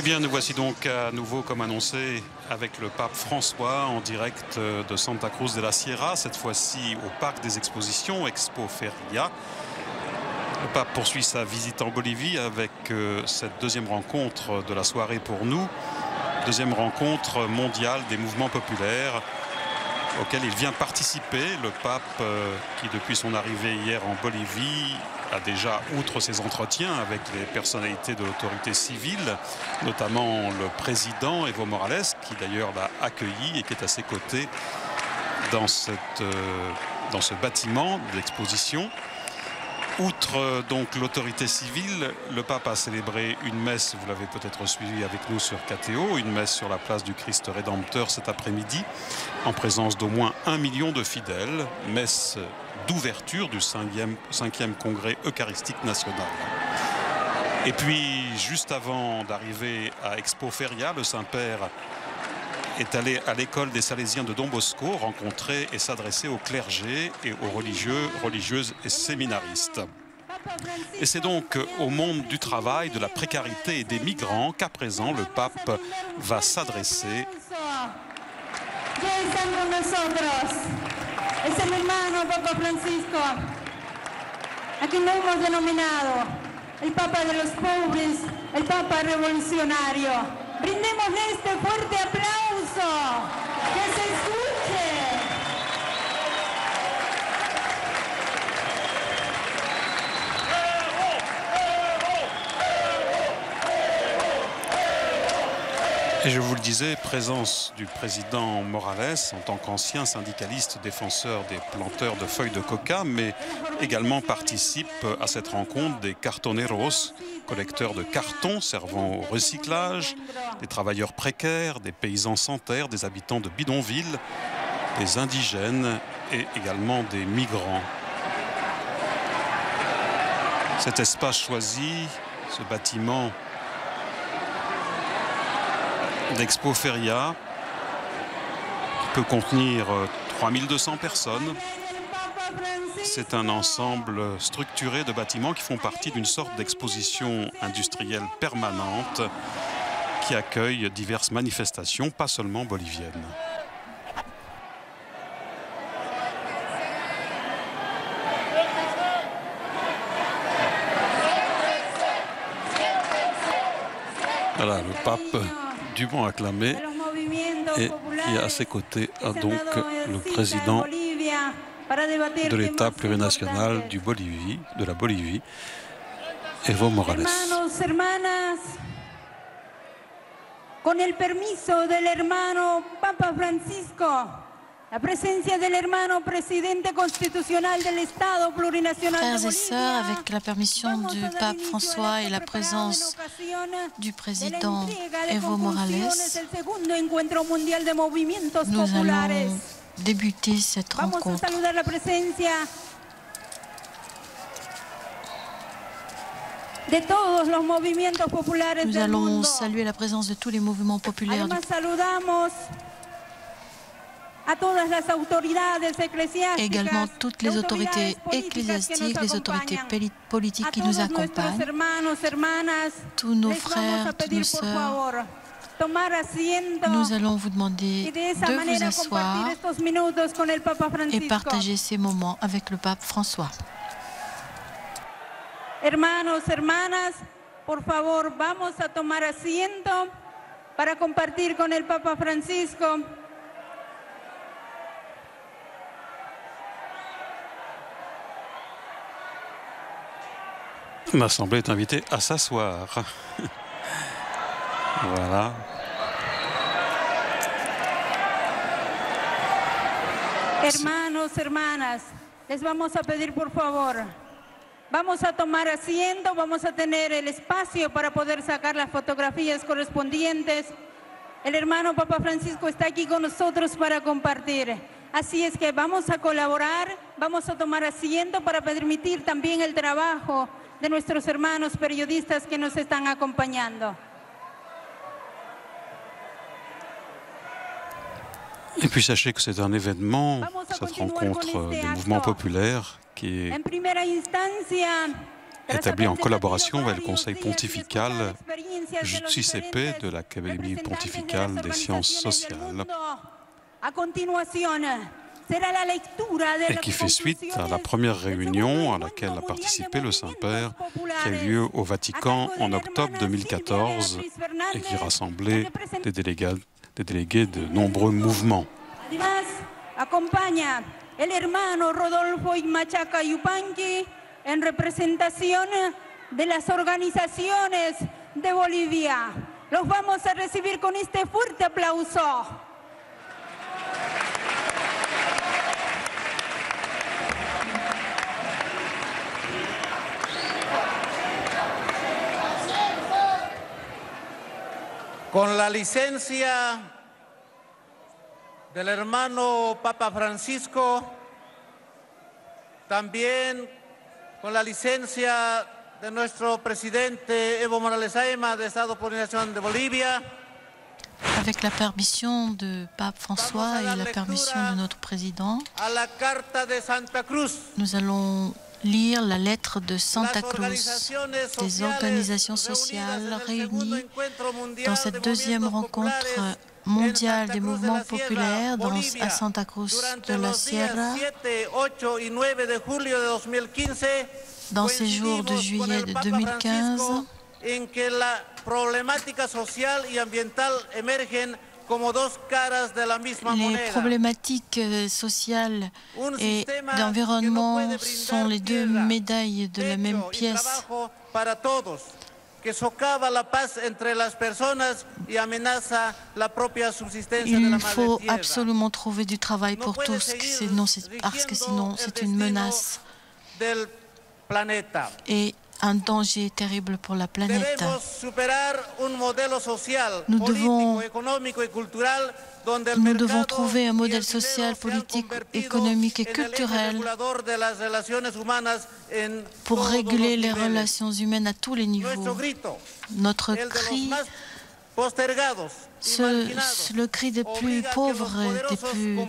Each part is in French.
Eh bien, nous voici donc à nouveau, comme annoncé, avec le pape François en direct de Santa Cruz de la Sierra, cette fois-ci au parc des expositions, Expo Feria. Le pape poursuit sa visite en Bolivie avec cette deuxième rencontre de la soirée pour nous, deuxième rencontre mondiale des mouvements populaires auquel il vient participer. Le pape qui, depuis son arrivée hier en Bolivie, a déjà, outre ses entretiens avec les personnalités de l'autorité civile, notamment le président Evo Morales, qui d'ailleurs l'a accueilli et qui est à ses côtés dans ce bâtiment d'exposition. Outre donc l'autorité civile, le pape a célébré une messe, vous l'avez peut-être suivi avec nous sur KTO, une messe sur la place du Christ Rédempteur cet après-midi, en présence d'au moins 1 million de fidèles, messe d'ouverture du 5e congrès eucharistique national. Et puis, juste avant d'arriver à Expo Feria, le Saint-Père est allé à l'école des Salésiens de Don Bosco rencontrer et s'adresser au clergé et aux religieux, religieuses et séminaristes. Et c'est donc au monde du travail, de la précarité et des migrants qu'à présent le pape va s'adresser. Brindemos este fuerte aplauso, que se escuche. Et je vous le disais, présence du président Morales en tant qu'ancien syndicaliste défenseur des planteurs de feuilles de coca, mais également participe à cette rencontre des cartoneros, collecteurs de cartons servant au recyclage, des travailleurs précaires, des paysans sans terre, des habitants de bidonvilles, des indigènes et également des migrants. Cet espace choisi, ce bâtiment d'Expo Feria, qui peut contenir 3200 personnes. C'est un ensemble structuré de bâtiments qui font partie d'une sorte d'exposition industrielle permanente qui accueille diverses manifestations, pas seulement boliviennes. Voilà, le pape dûment acclamé, et qui à ses côtés a donc le président de l'État plurinational du Bolivie, de la Bolivie, Evo Morales. Con el permiso del hermano Papa Francisco, la presencia del hermano presidente constitucional del Estado plurinacional de Bolivia. Frères et sœurs, avec la permission du pape François et la présence du président Evo Morales, nous allons débuter cette rencontre. Nous allons saluer la présence de tous les mouvements populaires. Également toutes les autorités ecclésiastiques, les autorités politiques qui nous accompagnent, tous nos frères, toutes nos sœurs. Nous allons vous demander de vous asseoir et partager ces moments avec le pape François. Hermanos, hermanas, por favor, vamos a tomar asiento para compartir con el Papa Francisco. L'Assemblée est invitée à s'asseoir. Voilà. Hermanos, hermanas, les vamos a pedir por favor, vamos a tomar asiento, vamos a tener el espacio para poder sacar las fotografías correspondientes. El hermano Papa Francisco está aquí con nosotros para compartir. Así es que vamos a colaborar, vamos a tomar asiento para permitir también el trabajo de nuestros hermanos periodistas que nos están acompañando. Et puis sachez que c'est un événement, cette rencontre des mouvements populaires qui est établie en collaboration avec le Conseil pontifical JCP de l'Académie pontificale des sciences sociales et qui fait suite à la première réunion à laquelle a participé le Saint-Père, qui a eu lieu au Vatican en octobre 2014 et qui rassemblait des délégués de nombreux mouvements. El hermano Rodolfo Imachaca Yupanqui en representación de las organizaciones de Bolivia. Los vamos a recibir con este fuerte aplauso. Con la licencia del hermano Papa Francisco, también con la licencia de nuestro presidente Evo Morales Aema de Estado de Plurinacional de Bolivia. Avec la permission de Pape François et la permission de notre président, à la Carta de Santa Cruz. Nous allons lire la lettre de Santa Cruz, des organisations sociales réunies dans cette deuxième rencontre mondiale des mouvements populaires à Santa Cruz de la Sierra dans ces jours de juillet de 2015 les problématiques sociales et d'environnement sont les deux médailles de la même pièce. Il faut absolument trouver du travail pour tous, parce que sinon c'est une menace et un danger terrible pour la planète. Nous devons trouver un modèle social, politique, économique et culturel pour réguler les relations humaines à tous les niveaux. Notre cri, le cri des plus pauvres, des plus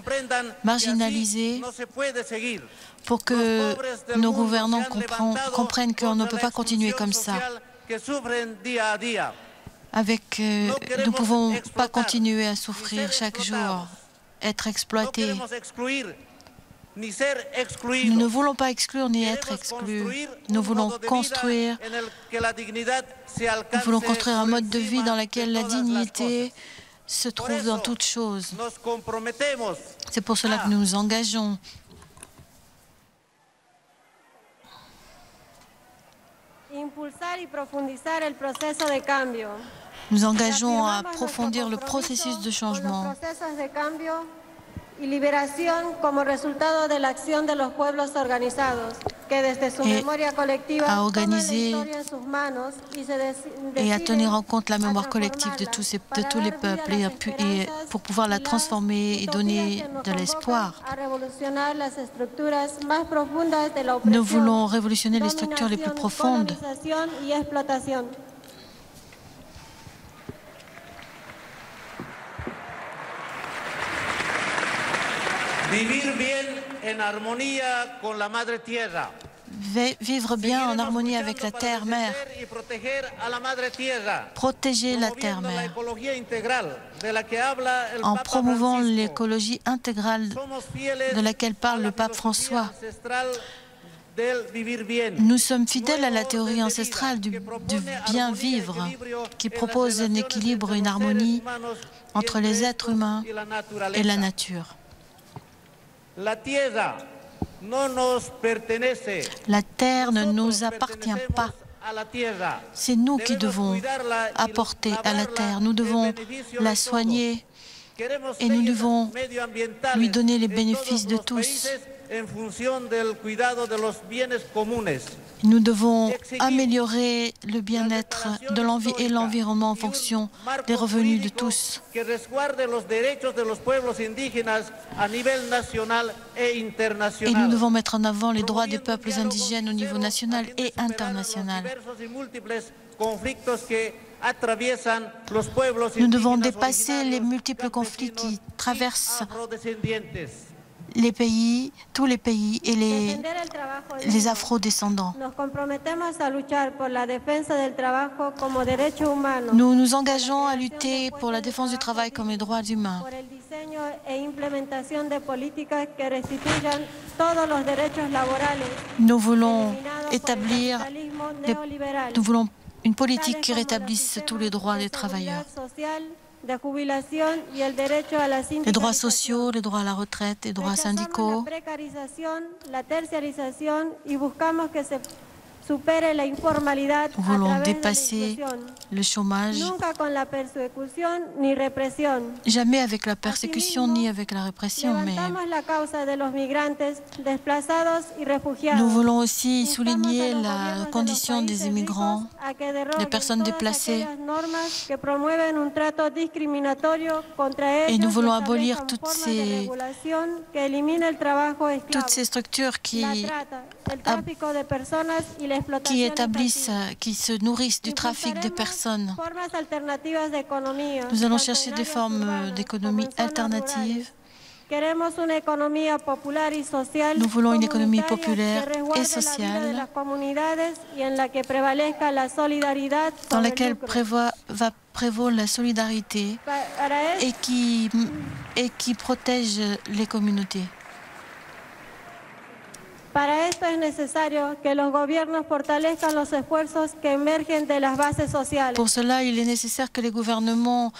marginalisés, pour que nos gouvernants comprennent qu'on ne peut pas continuer comme ça. Nous ne pouvons pas continuer à souffrir chaque jour, être exploités. Nous ne voulons pas exclure ni être exclus. Nous voulons construire un mode de vie dans lequel la dignité se trouve dans toutes choses. C'est pour cela que nous nous engageons. Nous engageons à approfondir le processus de changement et à organiser et à tenir en compte la mémoire collective de tous les peuples et pour pouvoir la transformer et donner de l'espoir. Nous voulons révolutionner les structures les plus profondes. Vivre bien en harmonie avec la Terre-Mère, protéger la Terre-Mère en promouvant l'écologie intégrale de laquelle parle le pape François. Nous sommes fidèles à la théorie ancestrale du bien vivre qui propose un équilibre et une harmonie entre les êtres humains et la nature. La terre ne nous appartient pas. C'est nous qui devons apporter à la terre. Nous devons la soigner et nous devons lui donner les bénéfices de tous. Nous devons améliorer le bien-être de l'environnement en fonction des revenus de tous. Et nous devons mettre en avant les droits des peuples indigènes au niveau national et international. Nous devons dépasser les multiples conflits qui traversent les pays, tous les pays et les afro-descendants. Nous nous engageons à lutter pour la défense du travail comme les droits humains, nous voulons établir une politique qui rétablisse tous les droits des travailleurs, les droits sociaux, les droits à la retraite, les droits syndicaux. Nous voulons dépasser le chômage, jamais avec la persécution ni avec la répression, mais nous voulons aussi souligner la condition des immigrants, des personnes déplacées, et nous voulons abolir toutes ces structures qui établissent, qui se nourrissent du trafic des personnes. Nous allons chercher des formes d'économie alternatives. Nous voulons une économie populaire et sociale dans laquelle prévaut la solidarité et qui protège les communautés. Para esto es necesario que los gobiernos fortalezcan los esfuerzos que emergen de las bases sociales. Pour cela, il est nécessaire que les gouvernements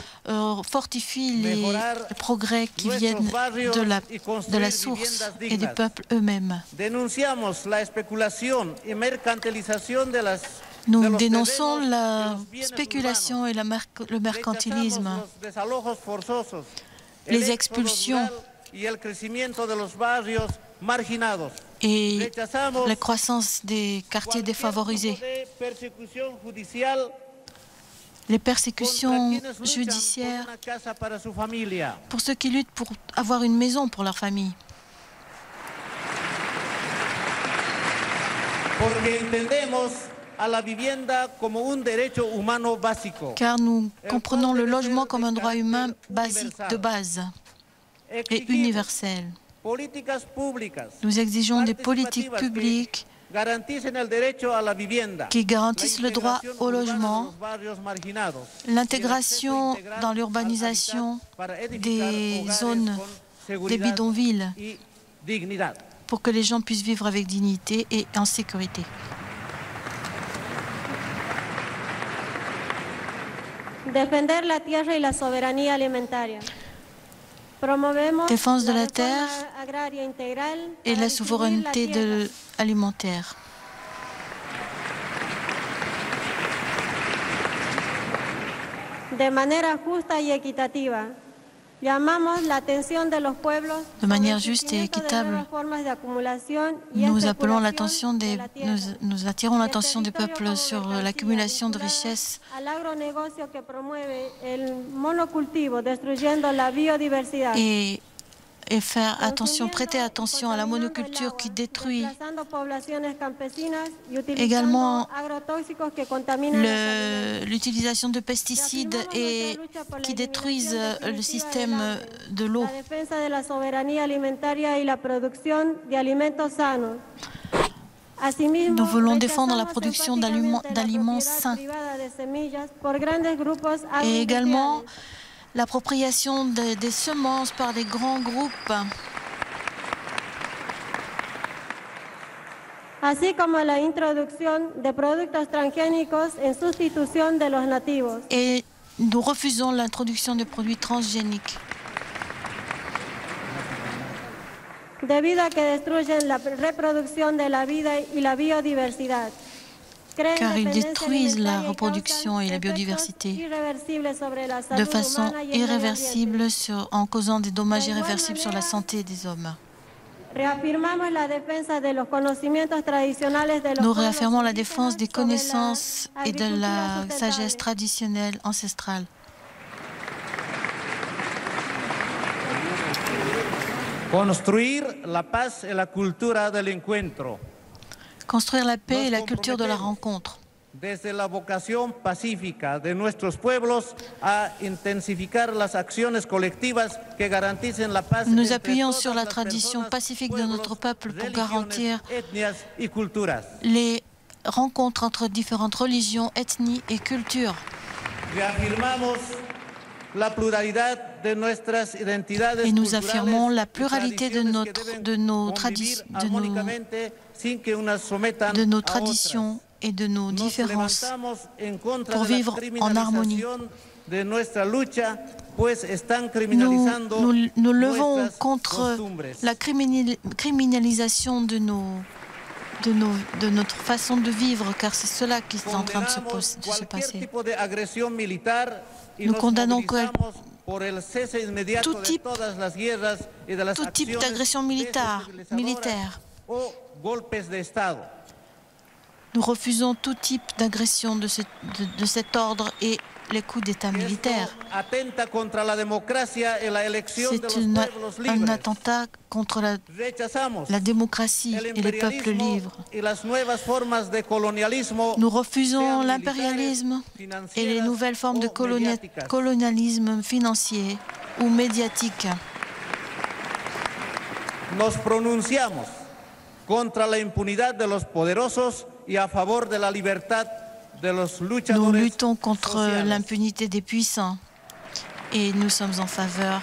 fortifient les progrès qui viennent de la source et des peuples eux-mêmes. Nous dénonçons la spéculation et le mercantilisme, les expulsions et la croissance des quartiers défavorisés, les persécutions judiciaires pour ceux qui luttent pour avoir une maison pour leur famille. Car nous comprenons le logement comme un droit humain basique de base et universel. Nous exigeons des politiques publiques qui garantissent le droit au logement, l'intégration dans l'urbanisation des zones, des bidonvilles, pour que les gens puissent vivre avec dignité et en sécurité. Défendre la terre et la souveraineté alimentaire. Défense de la terre et la souveraineté alimentaire. De manière juste et équitable, nous attirons l'attention des peuples sur l'accumulation de richesses, et faire attention, prêter attention à la monoculture qui détruit également l'utilisation de pesticides et qui détruisent le système de l'eau. Nous voulons défendre la production d'aliments sains et également l'appropriation des semences par des grands groupes, ainsi comme l'introduction de produits transgéniques en substitution de los nativos. Et nous refusons l'introduction de produits transgéniques. Debido a que destruyen la reproducción de la vida y la biodiversidad. Car ils détruisent la reproduction et la biodiversité de façon irréversible en causant des dommages irréversibles sur la santé des hommes. Nous réaffirmons la défense des connaissances et de la sagesse traditionnelle ancestrale. Construire la paix et la culture de la rencontre. desde la vocación pacífica de nuestros pueblos a intensificar las acciones colectivas que garanticen la paz. Nous appuyons sur la tradition pacifique de notre peuple pour garantir les rencontres entre différentes religions, ethnies et cultures. Et nous affirmons la pluralité de nos traditions et de nos différences pour vivre en harmonie. Nous levons contre la criminalisation de notre façon de vivre, car c'est cela qui est en train de se passer. Nous condamnons tout type d'agression militaire. Nous refusons tout type d'agression de cet ordre et les coups d'État militaires. C'est un attentat contre la démocratie et les peuples libres. Nous refusons l'impérialisme et les nouvelles formes de colonialisme financier ou médiatique. Nous prononçons contre l'impunité de los poderosos et à faveur de la liberté. Nous luttons contre l'impunité des puissants et nous sommes en faveur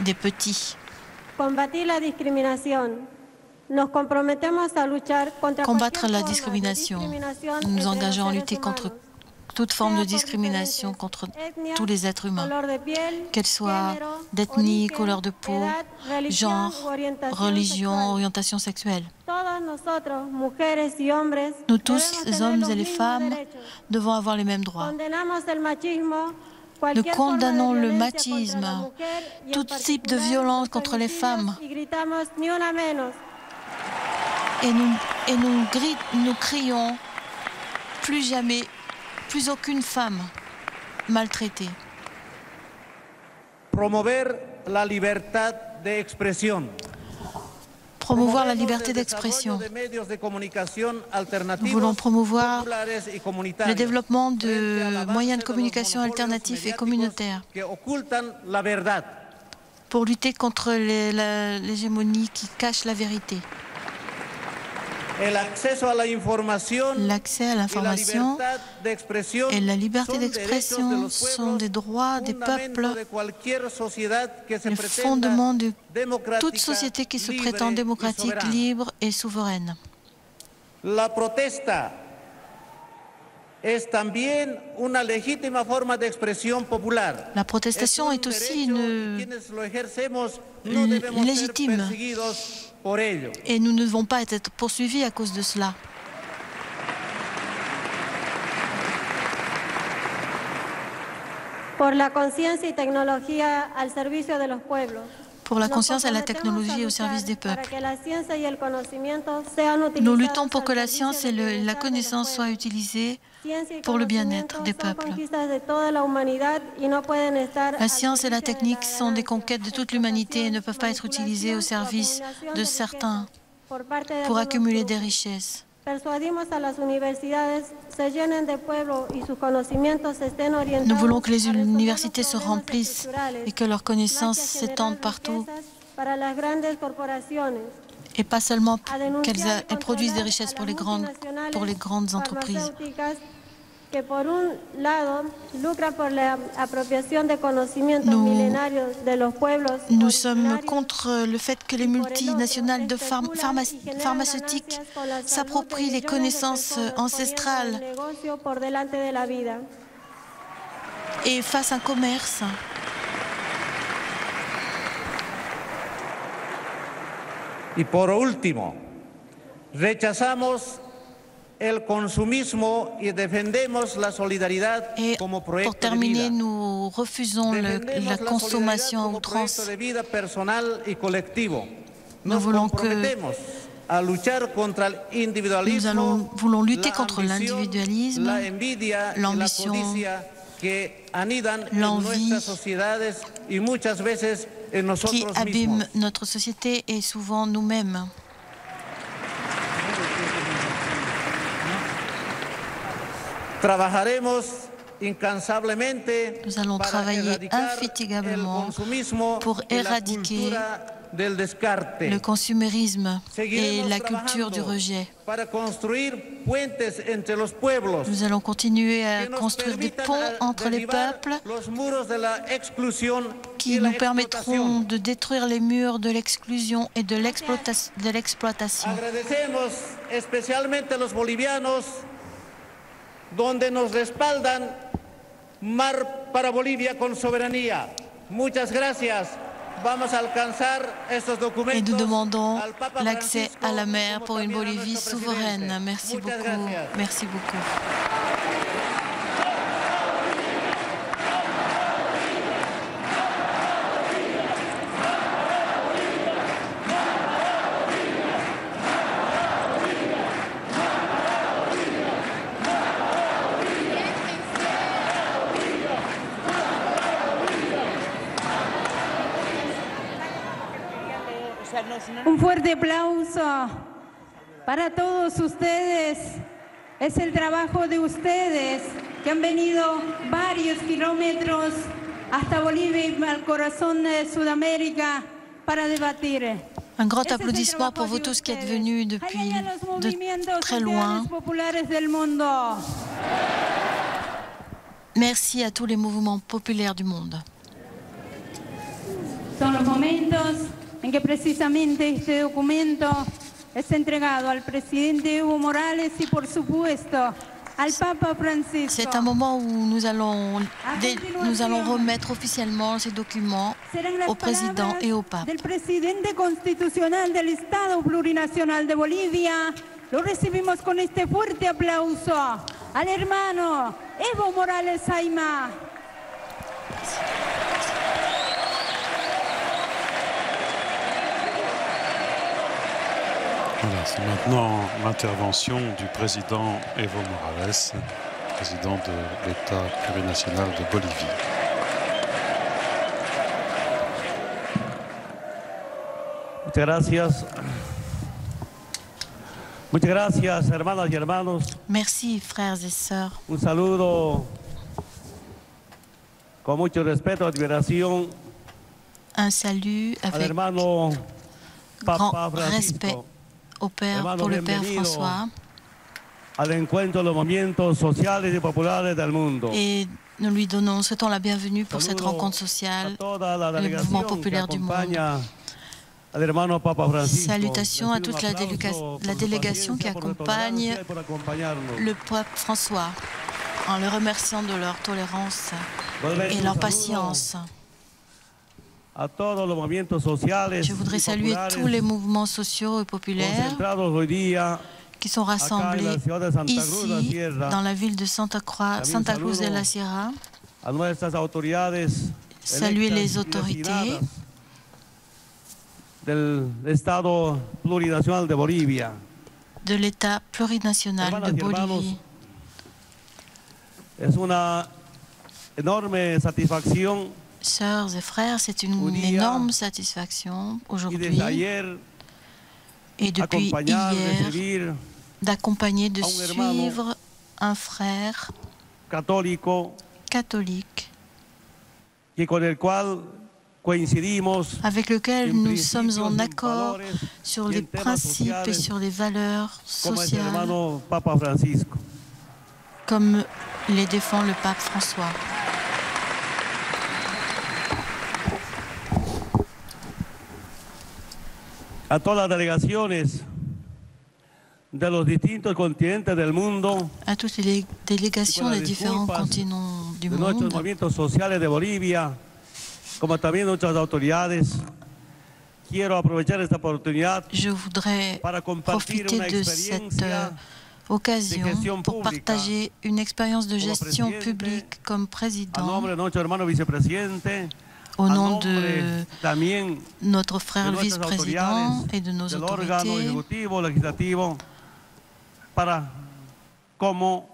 des petits. Combattre la discrimination. Nous nous engageons à lutter contre toute forme de discrimination contre tous les êtres humains, qu'elles soient d'ethnie, couleur de peau, genre, religion, orientation sexuelle. Nous tous, les hommes et les femmes, devons avoir les mêmes droits. Nous condamnons le machisme, tout type de violence contre les femmes. Et nous crions plus jamais plus aucune femme maltraitée. Promouvoir la liberté d'expression. Nous voulons promouvoir le développement de moyens de communication alternatifs et communautaires pour lutter contre l'hégémonie qui cache la vérité. L'accès à l'information et la liberté d'expression sont des droits des peuples, le fondement de toute société qui se prétend démocratique, libre et souveraine. La protesta La protestation est aussi légitime et nous ne devons pas être poursuivis à cause de cela. Pour la conscience et la technologie au service des peuples. Nous luttons pour que la science et la connaissance soient utilisées pour le bien-être des peuples. La science et la technique sont des conquêtes de toute l'humanité et ne peuvent pas être utilisées au service de certains pour accumuler des richesses. Nous voulons que les universités se remplissent et que leurs connaissances s'étendent partout et pas seulement qu'elles produisent des richesses pour les grandes entreprises. Nous sommes contre le fait que les multinationales de pharmaceutiques s'approprient les connaissances ancestrales et fassent un commerce. Y por último, rechazamos el consumismo y defendemos la solidaridad como proyecto de vida. Et pour terminer, nous refusons la consommation à outrance. Nous voulons lutter contre l'individualisme, l'ambition, l'envie qui abîme notre société et souvent nous-mêmes. Nous allons travailler infatigablement pour éradiquer le consumérisme et la culture du rejet. Nous allons continuer à construire des ponts entre les peuples qui nous permettront de détruire les murs de l'exclusion et de l'exploitation. Mar para Bolivia con soberanía. Muchas gracias. Vamos a alcanzar estos documentos. Et nous demandons l'accès à la mer pour une Bolivie souveraine. Merci beaucoup. Merci beaucoup. Un fuerte aplauso para todos ustedes. Es el trabajo de ustedes que han venido varios kilómetros hasta Bolivia, al corazón de Sudamérica, para debatir. Un grand applaudissement pour vous tous qui êtes venus depuis de très loin. Merci à tous les mouvements populaires du monde. Son los momentos en que precisamente este documento es entregado al presidente Evo Morales y, por supuesto, al Papa Francisco. C'est un moment où nous allons remettre officiellement ces documents au président et au pape. Del presidente constitucional del Estado Plurinacional de Bolivia, lo recibimos con este fuerte aplauso al hermano Evo Morales Aima. Voilà, c'est maintenant l'intervention du président Evo Morales, président de l'État plurinational de Bolivie. Muchas gracias, hermanas y hermanos. Merci, frères et sœurs. Un saludo con mucho respeto, admiración. Un salut avec grand respect. Au Père, pour le Père François et nous lui donnons, souhaitons la bienvenue pour cette rencontre sociale, le mouvement populaire du monde. Salutations à toute la délégation qui accompagne le Pape François en le remerciant de leur tolérance et leur patience. Je voudrais saluer tous les mouvements sociaux et populaires qui sont rassemblés ici, dans la ville de Santa Cruz de la Sierra. Saluer les autorités de l'État plurinational de Bolivie. C'est une énorme satisfaction. Sœurs et frères, c'est une énorme satisfaction aujourd'hui et depuis hier d'accompagner, de suivre un frère catholique avec lequel nous sommes en accord sur les principes et sur les valeurs sociales comme les défend le pape François. A todas las delegaciones de los distintos continentes del mundo, a toutes les délégations des différents continents du monde, nuestros movimientos sociales de Bolivia, como también nuestras autoridades, quiero aprovechar esta oportunidad para compartir una experiencia occasion pour partager une expérience de gestion publique comme président. A nombre de nuestro hermano vicepresidente. Au nom de notre frère le vice-président et de nos autorités, para como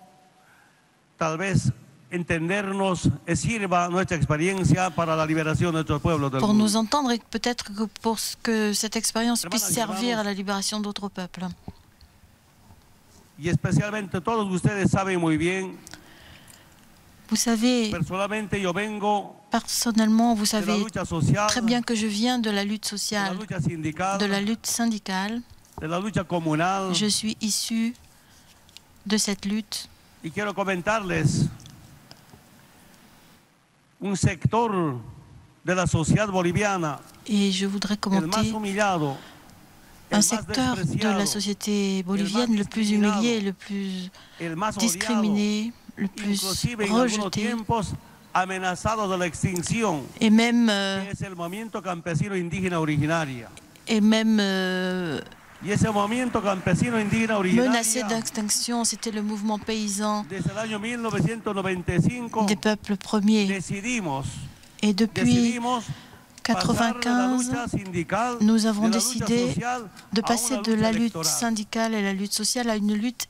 tal vez entendernos sirva nuestra experiencia para la liberación de nuestros pueblos del mundo. Pour nous entendre et peut-être que pour que cette expérience puisse servir à la libération d'autres peuples. Y especialmente todos ustedes saben muy bien. Vous savez, personnellement, vous savez très bien que je viens de la lutte sociale, de la lutte syndicale. Je suis issu de cette lutte. Et je voudrais commenter un secteur de la société bolivienne le plus humilié, le plus discriminé, le plus rejeté, et même menacé d'extinction, c'était le mouvement paysan des peuples premiers. Et depuis 1995, nous avons décidé de passer de la lutte syndicale et la lutte sociale à une lutte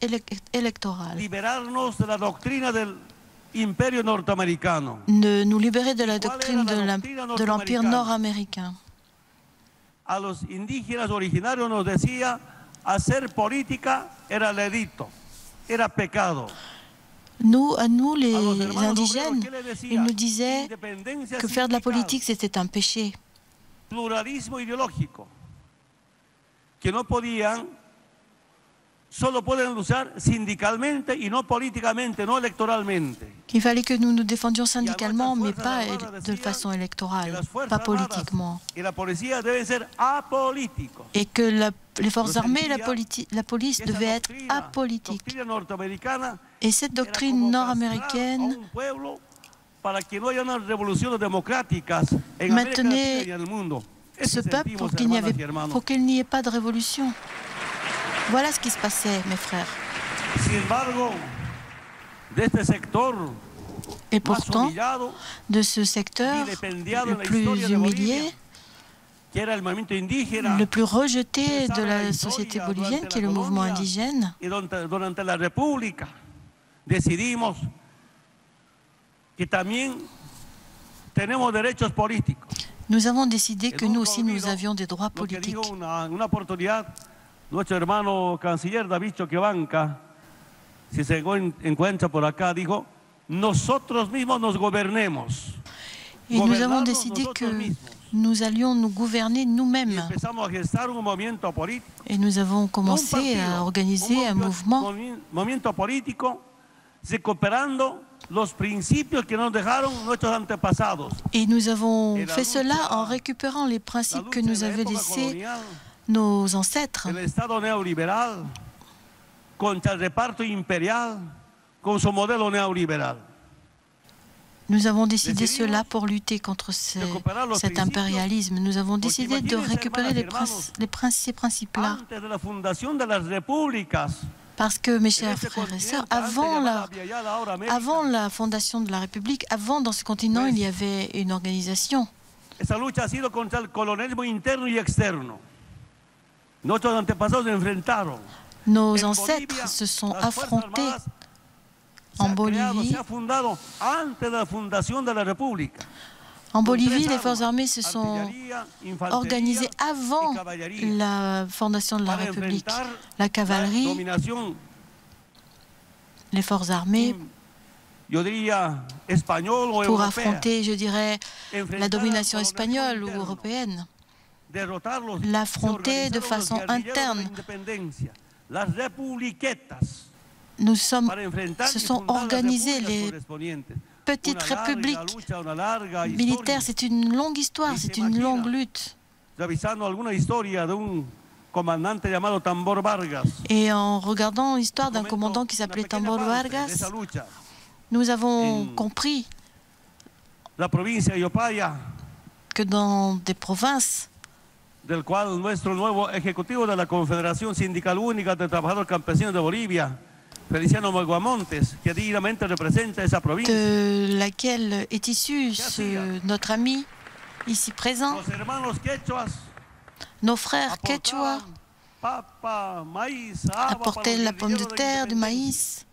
électorale. De nous libérer de la doctrine de l'Empire nord-américain. À nous, les indigènes, ils nous disaient que faire de la politique, c'était un péché. Qu'il fallait que nous nous défendions syndicalement, mais pas de façon électorale, pas politiquement. Et que les forces armées et la police devaient être apolitiques. Et cette doctrine nord-américaine maintenait ce peuple pour qu'il n'y ait pas de révolution. Voilà ce qui se passait, mes frères. Et pourtant, de ce secteur le plus humilié, le plus rejeté de la société bolivienne, qui est le mouvement indigène, nous avons décidé que nous aussi nous avions des droits politiques. Nuestro hermano canciller David Choquebanca, si se encuentra por acá, dijo, nosotros mismos nos gobernemos. Y nous avons décidé que nous allions nous gouverner nous-mêmes. Et nous avons commencé à organiser un mouvement político, recuperando los principios que nos dejaron nuestros antepasados. Et nous avons fait cela en récupérant les principes que nous avaient laissés nos ancêtres. Nous avons décidé cela pour lutter contre cet impérialisme. Nous avons décidé de récupérer ces principes-là. Parce que, mes chers frères et sœurs, avant la fondation de la République, avant dans ce continent, il y avait une organisation. Cette lutte a été contre le colonisme interne et externe. Nos ancêtres se sont affrontés en Bolivie. En Bolivie, les forces armées se sont organisées avant la fondation de la République. La cavalerie, les forces armées, pour affronter, je dirais, la domination espagnole ou européenne. L'affronter de façon interne. Se sont organisées les petites républiques militaires. C'est une longue histoire, c'est une longue lutte. Et en regardant l'histoire d'un commandant qui s'appelait Tambor Vargas, nous avons compris que dans des provinces del cual nuestro nuevo ejecutivo de la Confederación Sindical Única de Trabajadores Campesinos de Bolivia, Feliciano Moguamontes, que dignamente representa esa provincia, de laquelle est issu notre ami ici présent, nos hermanos quechuas, nos frères quechua, apportaient la pomme de terre, du maïs.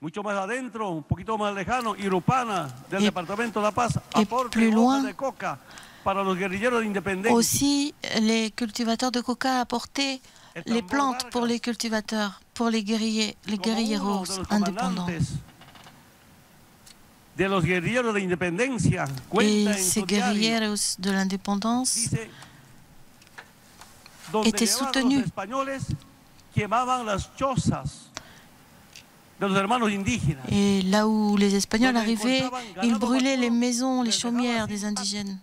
Mucho más adentro, un poquito más lejano, Irupana del departamento de La Paz, aporte hojas de coca. Aussi, les cultivateurs de coca apportaient les plantes pour les cultivateurs, pour les guerrilleros indépendants. Et ces guerrilleros de l'indépendance étaient soutenus et là où les Espagnols arrivaient, ils brûlaient les maisons, les chaumières des indigènes.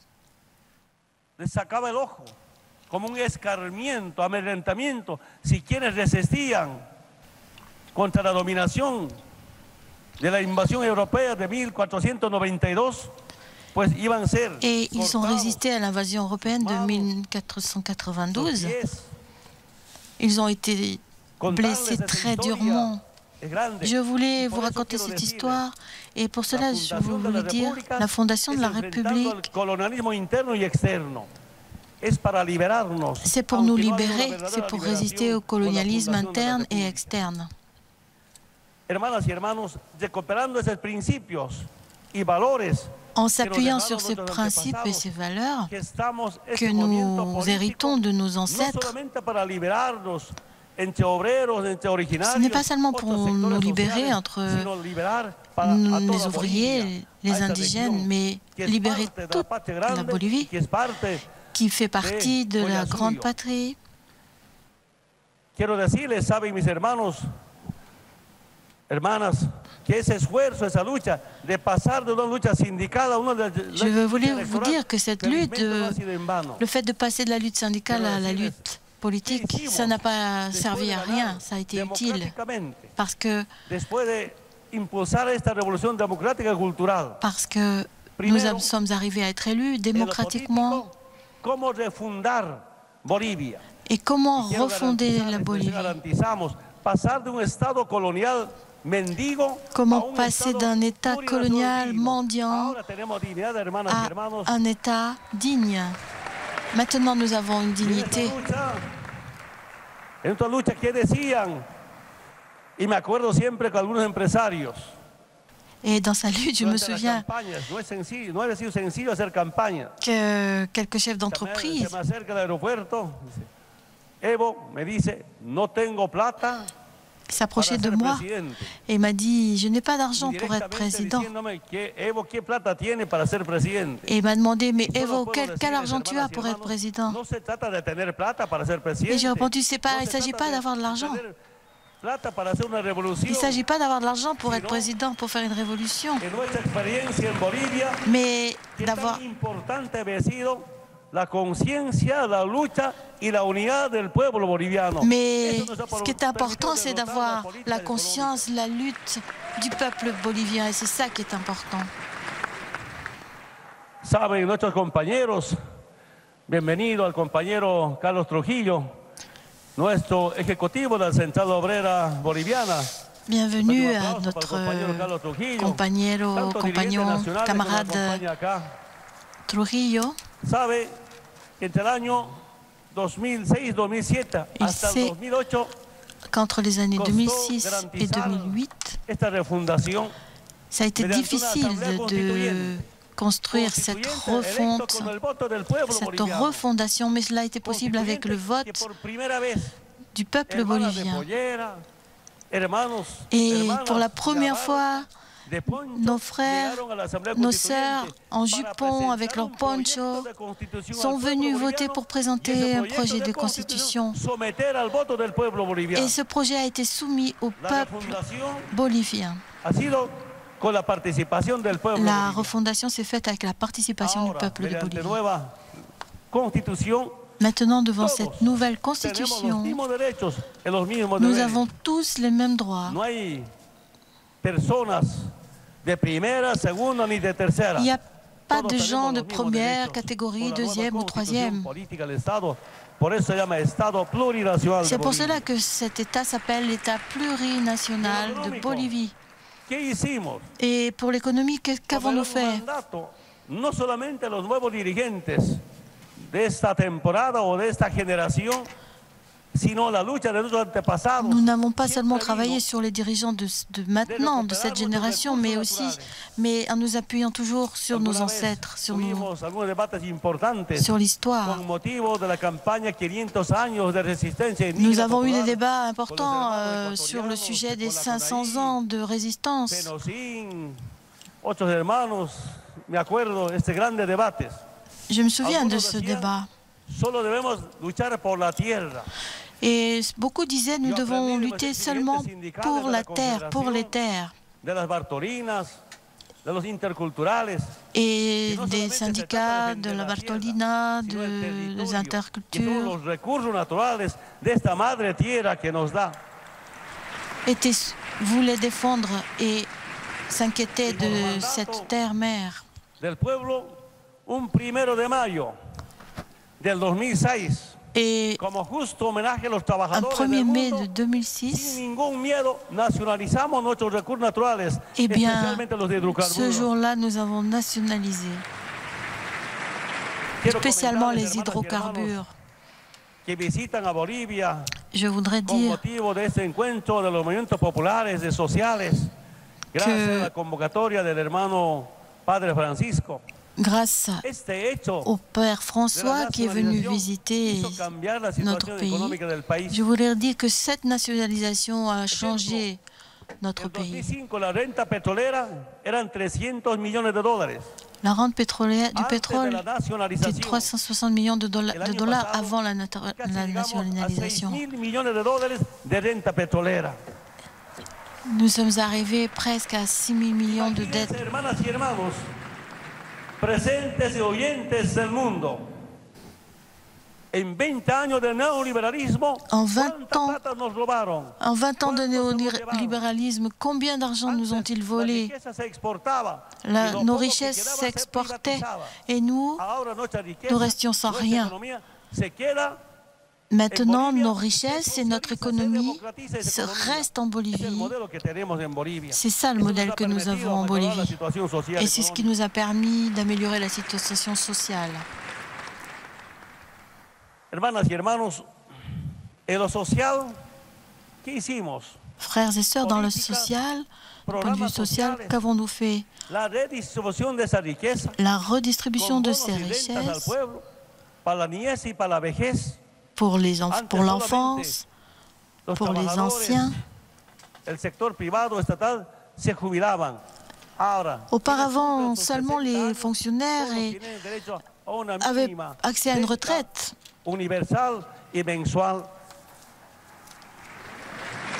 Et ils ont résisté à l'invasion européenne de 1492. Ils ont été blessés très durement. Je voulais vous raconter cette histoire et pour cela, je voulais dire la fondation de la République, c'est pour nous libérer, c'est pour résister au colonialisme interne et externe. En s'appuyant sur ces principes et ces valeurs que nous héritons de nos ancêtres, ce n'est pas seulement pour nous libérer entre les ouvriers, les indigènes, mais libérer toute la Bolivie, qui fait partie de la grande patrie. Je voulais vous dire que cette lutte, le fait de passer de la lutte syndicale à la lutte politique, ça n'a pas servi à rien, ça a été utile, parce que nous sommes arrivés à être élus démocratiquement. Et comment refonder la Bolivie? Comment passer d'un État colonial mendiant à un État digne? Maintenant, nous avons une dignité. Et dans sa lutte, je me souviens que quelques chefs d'entreprise s'approchaient de moi et m'a dit « Je n'ai pas d'argent pour être président ». Et m'a demandé « Mais Evo, quel argent tu as pour être président ?» Et j'ai répondu « Il ne s'agit pas d'avoir de l'argent ». Il ne s'agit pas d'avoir de l'argent pour être président, pour faire une révolution, mais d'avoir... Mais ce qui est important, c'est d'avoir la conscience, la lutte du peuple bolivien, et c'est ça qui est important. Saben, nuestros compañeros, bienvenido al compañero Carlos Trujillo, nuestro ejecutivo de la Central Obrera Boliviana. Bienvenue à notre compagnon, camarade Trujillo. Il sait qu'entre les années 2006 et 2008, ça a été difficile de construire cette refonte, cette refondation, mais cela a été possible avec le vote du peuple bolivien. Et pour la première fois, nos frères, nos sœurs en jupon avec leurs ponchos sont venus voter pour présenter un projet de constitution. Et ce projet a été soumis au peuple bolivien. La refondation s'est faite avec la participation du peuple de Bolivie. Maintenant, devant cette nouvelle constitution, nous avons tous les mêmes droits. Il n'y a pas de gens de première catégorie, deuxième ou troisième. C'est pour cela que cet État s'appelle l'État plurinational de Bolivie. Et pour l'économie, qu'avons-nous fait? Non seulement les nouveaux dirigeants de cette temporada ou de cette génération, nous n'avons pas seulement travaillé sur les dirigeants de maintenant, de cette génération, mais aussi en nous appuyant toujours sur nos ancêtres, sur l'histoire. Nous avons eu des débats importants sur le sujet des 500 ans de résistance Je me souviens de ce débat. Et beaucoup disaient, nous devons lutter seulement pour la terre, pour les terres. Et des syndicats de la Bartolina, des intercultures, voulaient défendre et s'inquiéter de cette terre-mère. Et un 1er mai de 2006, eh bien, ce jour-là, nous avons nationalisé spécialement les hydrocarbures. Je voudrais dire que grâce au Père François qui est venu visiter notre pays, je voulais dire que cette nationalisation a changé notre pays. La rente pétrolière du pétrole était 360 millions de dollars avant la nationalisation. Nous sommes arrivés presque à 6 000 millions de dettes. Presentes y oyentes del mundo. En 20 años de neoliberalismo, en 20 ans de néolibéralisme, combien d'argent nous ont-ils volé? Nos richesses s'exportaient et nous restions sans rien. Maintenant, nos richesses et notre économie restent en Bolivie. C'est ça le modèle que nous avons en Bolivie. Et c'est ce qui nous a permis d'améliorer la situation sociale. Frères et sœurs, dans le social, du point de vue social, qu'avons-nous fait? La redistribution de ces richesses pour l'enfance, pour les anciens. Auparavant, seulement les fonctionnaires avaient accès à une retraite.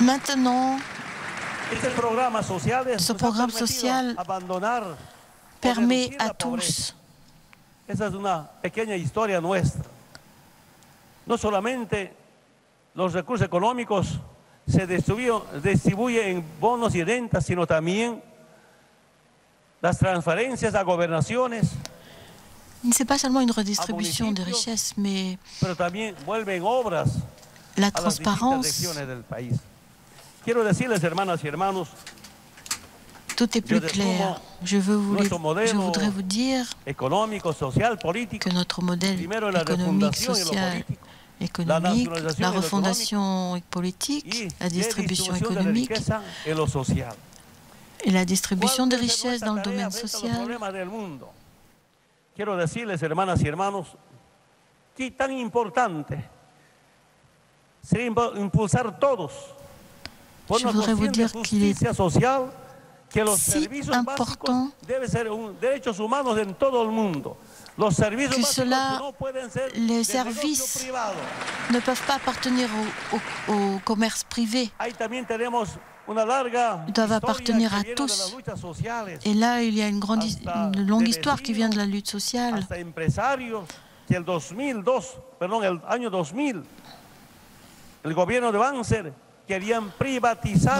Maintenant, ce programme social permet à tous. No solamente los recursos económicos se distribuyen en bonos y rentas, sino también las transferencias a gobernaciones. C'est pas seulement une redistribution de richesses, mais también vuelven obras la transparencia del país. Quiero decirles, hermanas y hermanos, tout est plus clair. Je voudrais vous dire que notre modèle économique, social, économique, la refondation politique, la distribution économique et la distribution des richesses dans le domaine social. Quiero decirles, hermanas y hermanos, que tan importante sería impulsar todos por nuestra justicia social. Si important que cela, les services ne peuvent pas appartenir au commerce privé. Ils doivent appartenir à tous. Et là, il y a une longue histoire qui vient de la lutte sociale. Dans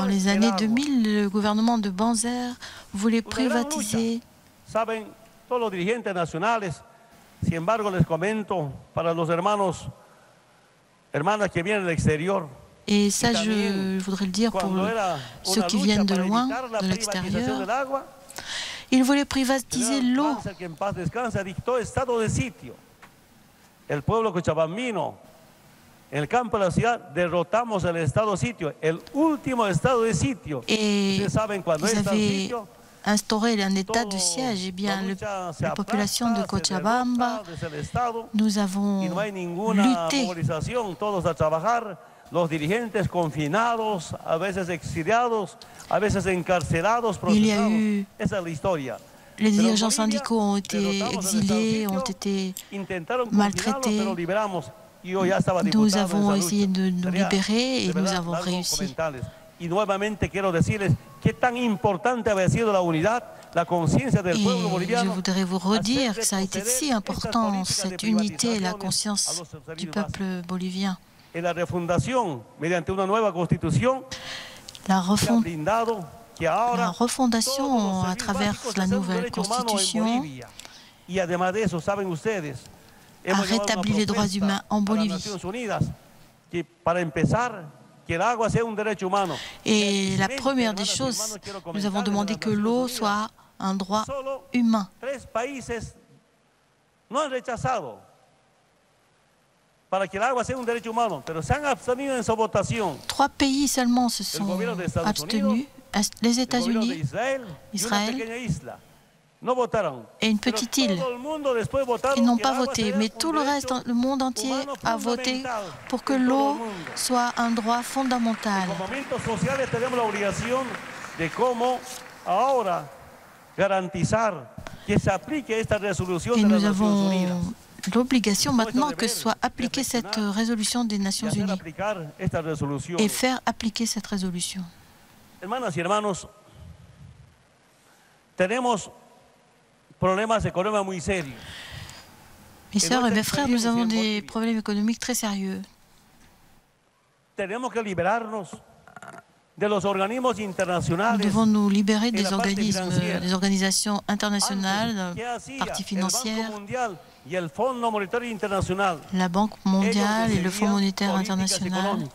les années 2000, le gouvernement de Banzer voulait privatiser. Et ça, je voudrais le dire pour ceux qui viennent de loin, de l'extérieur. Ils voulaient privatiser l'eau. Le peuple cochabambino, en el campo de la ciudad derrotamos el estado de sitio, el último estado de sitio. Ustedes saben cuando está el sitio, instauré un état de siège, eh bien, la population de Cochabamba, nous avons lutté. los dirigentes confinados, a veces exiliados, a veces encarcelados, procesados. Esa es la historia. Les dirigeants syndicaux ont été exilés, ont été maltraités. Nous avons essayé de nous libérer et nous avons réussi. Et je voudrais vous redire que ça a été si important, cette unité, la conscience du peuple bolivien. La refondation à travers la nouvelle constitution a rétabli les droits humains en Bolivie. Et la première des choses, nous avons demandé que l'eau soit un droit humain. Trois pays seulement se sont abstenus, les États-Unis, Israël et une petite île. Ils n'ont pas voté, mais tout le reste, le monde entier a voté pour que l'eau soit un droit fondamental. Et nous avons l'obligation maintenant que soit appliquée cette résolution des Nations Unies et faire appliquer cette résolution. Mes sœurs et mes frères, nous avons des problèmes économiques très sérieux. Nous devons nous libérer des organismes, des organisations internationales, parties financières, la Banque mondiale et le Fonds monétaire international,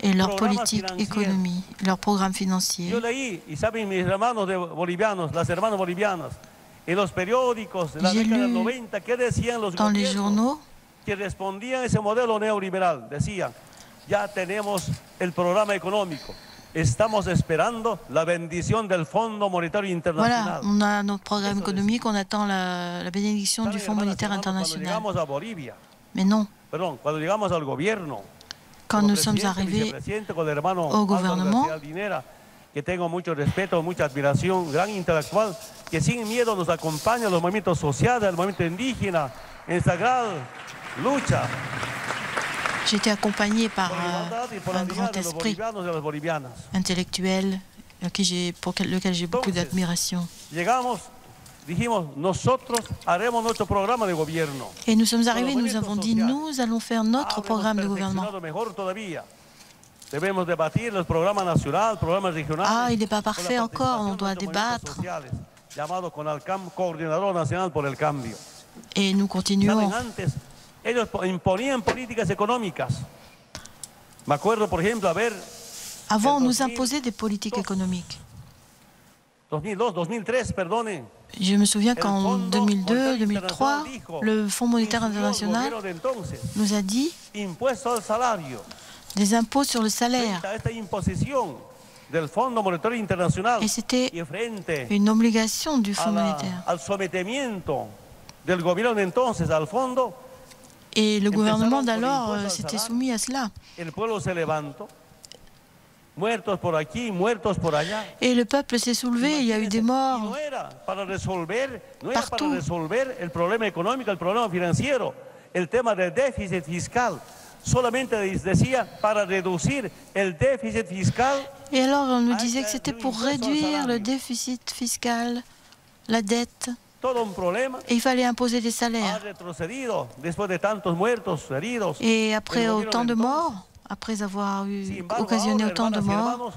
et leur politique économie, leur programme financier. J'ai lu dans les journaux voilà, on a notre programme économique, on attend la bénédiction du Fonds monétaire international. Mais non. Quand nous sommes arrivés au gouvernement, j'étais accompagné par un grand esprit intellectuel pour lequel j'ai beaucoup d'admiration. Et nous sommes arrivés, nous avons dit, nous allons faire notre programme de gouvernement. Ah, il n'est pas parfait encore, on doit débattre. Et nous continuons. Avant, on nous imposait des politiques économiques. Je me souviens qu'en 2002-2003, le Fonds monétaire international nous a dit des impôts sur le salaire. Et c'était une obligation du Fonds monétaire. Et le gouvernement d'alors s'était soumis à cela. Et le peuple s'est soulevé, il y a eu des morts partout. Et alors on nous disait que c'était pour réduire le déficit fiscal, la dette. Et il fallait imposer des salaires. Et après autant de morts, après avoir occasionné autant de morts.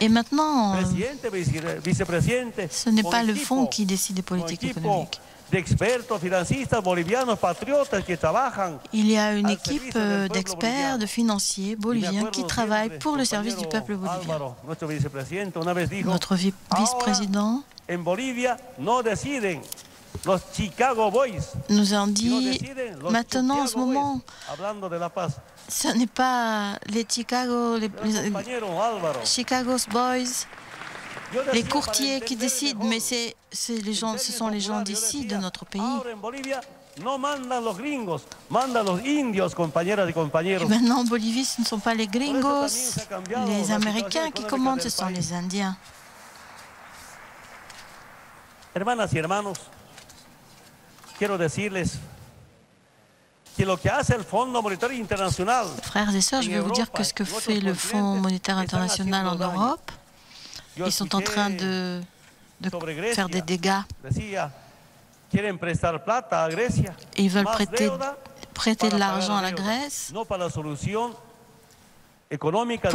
Et maintenant, ce n'est pas le Fonds qui décide des politiques économiques. Il y a une équipe d'experts, de financiers boliviens qui travaillent pour le service du peuple bolivien. Notre vice-président nous ont dit maintenant, en ce moment, ce n'est pas les Chicago's Boys, les courtiers qui décident, mais ce sont les gens d'ici, de notre pays. No mandan los gringos, mandan los indios, compañeras y compañeros. Et maintenant en Bolivie, ce ne sont pas les gringos, les Américains qui commandent, ce sont les Indiens. Hermanas y hermanos, quiero decirles que lo que hace el Fondo Monetario Internacional. Frères et sœurs, je vais vous dire que ce que fait le Fonds monétaire international en Europe, ils sont en train de faire des dégâts. Et ils veulent prêter de l'argent à la Grèce ils veulent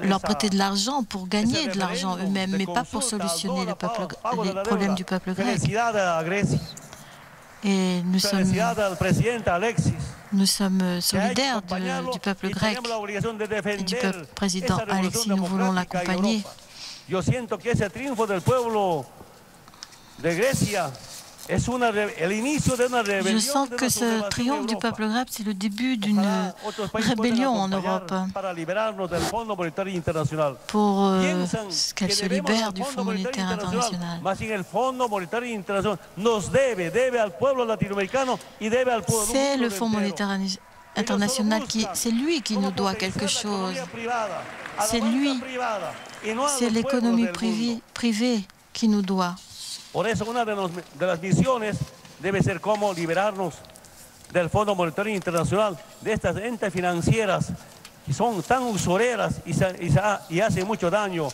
leur prêter de l'argent pour gagner de l'argent eux-mêmes, mais pas pour solutionner les problèmes du peuple grec. Et nous sommes solidaires du peuple grec et du peuple président Alexis. Nous voulons l'accompagner. Je sens que ce triomphe du peuple grec, c'est le début d'une rébellion en Europe pour qu'elle se libère du Fonds monétaire international. C'est le Fonds monétaire international qui, c'est lui qui nous doit quelque chose. C'est lui, c'est l'économie privée qui nous doit. Por eso una de las misiones debe ser cómo liberarnos del Fondo Monetario Internacional, de estas entes financieras que son tan usureras y hacen mucho daño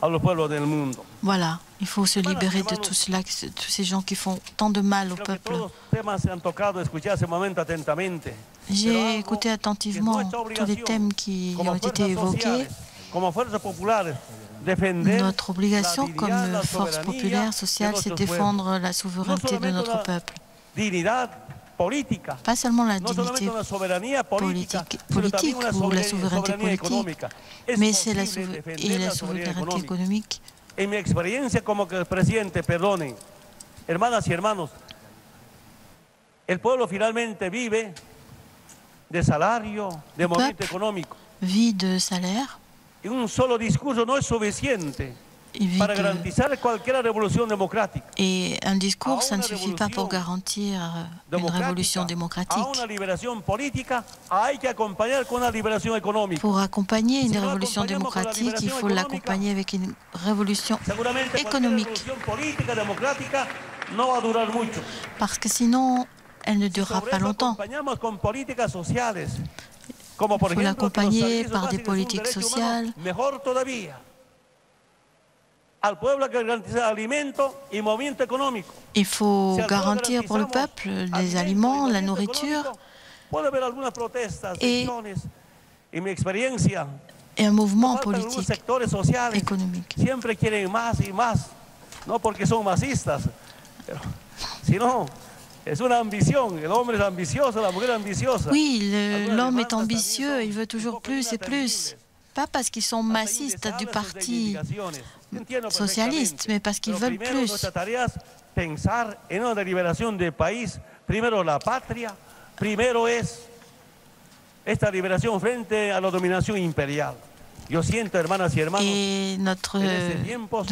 a los pueblos del mundo. Voilà, il faut se libérer de tout cela, de tous ces gens qui font tant de mal au peuple. J'ai écouté attentivement tous les thèmes qui ont été évoqués. Notre obligation comme force populaire, sociale, c'est défendre la souveraineté de notre peuple. Pas seulement la dignité politique ou la souveraineté politique, mais c'est la souveraineté économique. En mi experiencia como presidente, perdonen, hermanas y hermanos, el pueblo finalmente vive de salario, de movimiento économico. Vit de salaire. Un solo discurso no es suficiente para garantizar cualquier revolución democrática. Et un discours, ça ne suffit pas pour garantir une révolution démocratique. A una liberación política hay que acompañar con una liberación económica. Pour accompagner une révolution démocratique, il faut l'accompagner avec une révolution économique. Parce que sinon, elle ne durera pas longtemps. Il faut l'accompagner par des politiques sociales. Il faut garantir pour le peuple des aliments, la nourriture et un mouvement politique, économique. Oui, l'homme est ambitieux, il veut toujours plus et plus. Pas parce qu'ils sont masistes du parti socialiste, mais parce qu'ils veulent plus. Et nous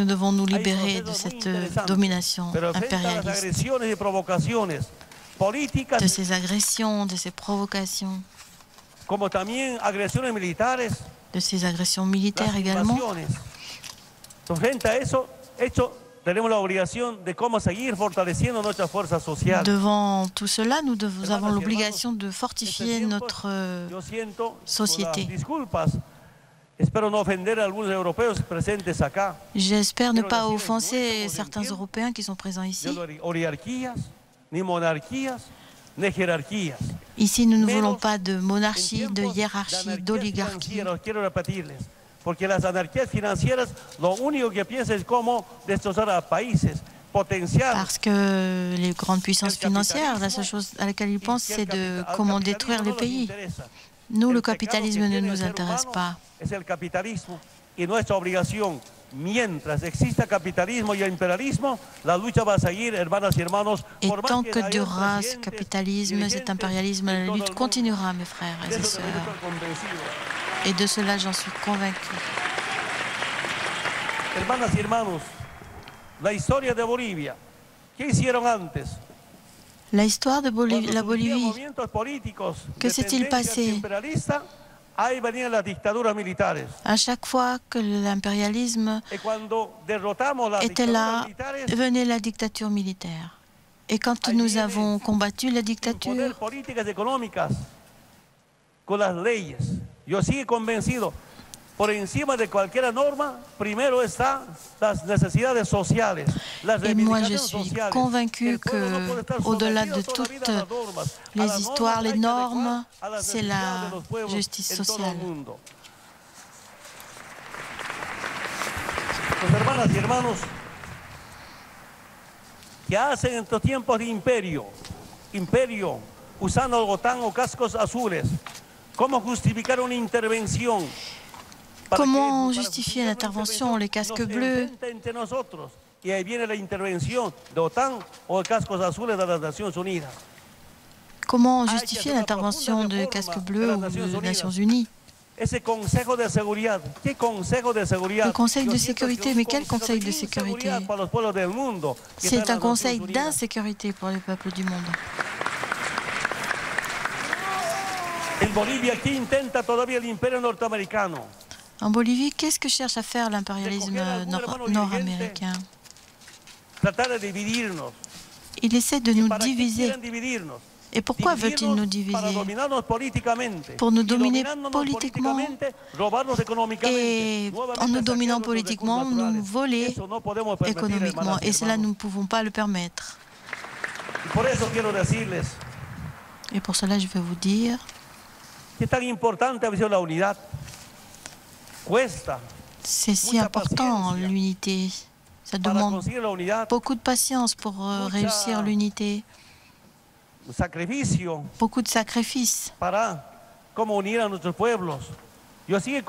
devons nous libérer de cette domination impérialiste, de ces agressions, de ces provocations, de ces agressions militaires également. Devant tout cela, nous avons l'obligation de fortifier notre société. J'espère ne pas offenser certains Européens qui sont présents ici. Ici, nous ne voulons pas de monarchie, de hiérarchie, d'oligarchie. Parce que les grandes puissances financières, la seule chose à laquelle ils pensent, c'est de comment détruire les pays. Nous, le capitalisme ne nous intéresse pas. Et tant que durera ce capitalisme, cet impérialisme, la lutte continuera, mes frères et sœurs. Et de cela, j'en suis convaincu. Hermanas y hermanos, la historia de Bolivia, ¿qué hicieron antes? La histoire de la Bolivie, que s'est-il passé? À chaque fois que l'impérialisme était là, venait la dictature militaire. Et quand nous avons combattu la dictature, et moi je suis convaincu qu'au-delà de toutes les histoires, les normes, c'est la justice sociale. Que hacen en estos tiempos de imperio, usando algodón o cascos azules. ¿Cómo justificar una intervención? Comment justifier l'intervention, les casques bleus? Et ahí viene la intervention de l'OTAN ou les casques azules de las Naciones Unidas. Comment justifier l'intervention de casques bleus ou des Nations Unies? Le Conseil de sécurité, mais quel Conseil de sécurité? C'est un Conseil d'insécurité pour les peuples du monde. En Bolivie, qu'est-ce que cherche à faire l'impérialisme nord-américain? Il essaie de nous diviser. Et pourquoi veut-il nous diviser? Pour nous dominer politiquement et en nous dominant politiquement, nous voler économiquement. Et cela, nous ne pouvons pas le permettre. Et pour cela, je vais vous dire c'est si important l'unité. Ça demande beaucoup de patience pour réussir l'unité. Beaucoup de sacrifices. Je suis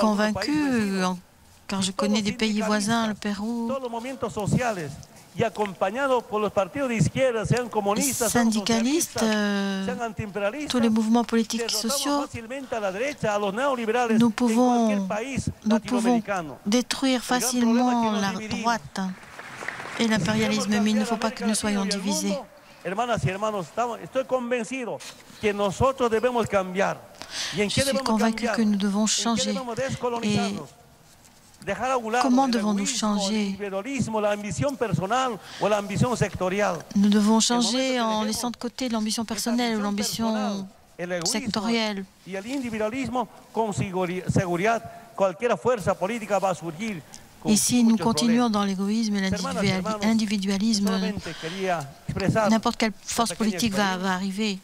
convaincu, quand je connais des pays voisins, le Pérou, les syndicalistes, tous les mouvements politiques et sociaux, nous pouvons détruire facilement la droite et l'impérialisme, mais il ne faut pas que nous soyons divisés. Je suis convaincu que nous devons changer. Et comment devons-nous changer? Nous devons changer en laissant de côté l'ambition personnelle ou l'ambition sectorielle. Et si nous continuons dans l'égoïsme et l'individualisme, n'importe quelle force politique va arriver.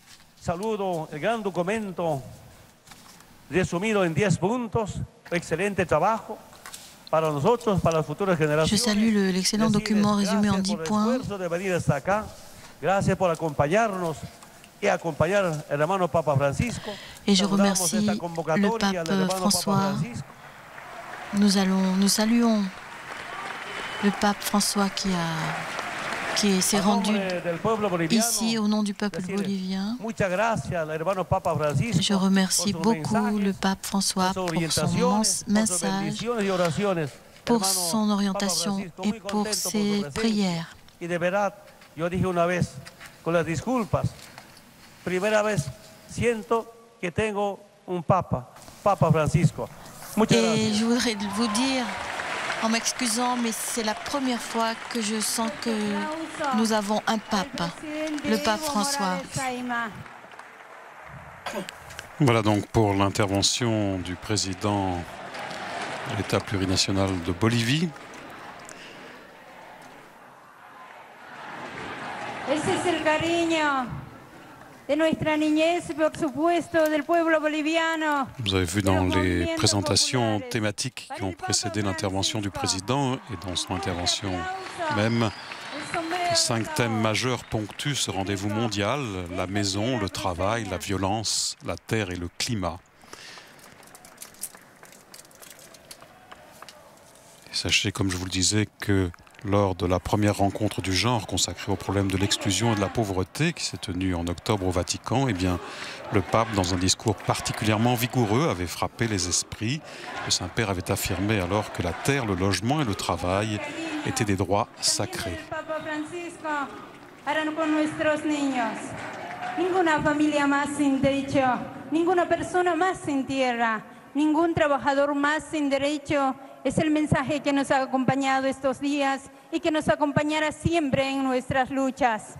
Je salue l'excellent document résumé en 10 points. Et je remercie le pape François. Nous saluons le pape François qui s'est rendu ici au nom du peuple bolivien. Je remercie beaucoup le pape François pour son message, pour son orientation et pour ses prières. Et je voudrais vous dire, en m'excusant, mais c'est la première fois que je sens que nous avons un pape, le pape François. Voilà donc pour l'intervention du président de l'État plurinational de Bolivie. Ese es el cariño de nuestra niñez, por supuesto, del pueblo boliviano. Vous avez vu dans les présentations thématiques qui ont précédé l'intervention du président et dans son intervention même, 5 thèmes majeurs ponctuent ce rendez-vous mondial: la maison, le travail, la violence, la terre et le climat. Et sachez, comme je vous le disais, que lors de la première rencontre du genre consacrée au problème de l'exclusion et de la pauvreté qui s'est tenue en octobre au Vatican, eh bien, le pape, dans un discours particulièrement vigoureux, avait frappé les esprits. Le Saint-Père avait affirmé alors que la terre, le logement et le travail étaient des droits sacrés. Francisco harán con nuestros niños. Ninguna familia más sin derecho, ninguna persona más sin tierra, ningún trabajador más sin derecho. Es el mensaje que nos ha acompañado estos días y que nos acompañará siempre en nuestras luchas.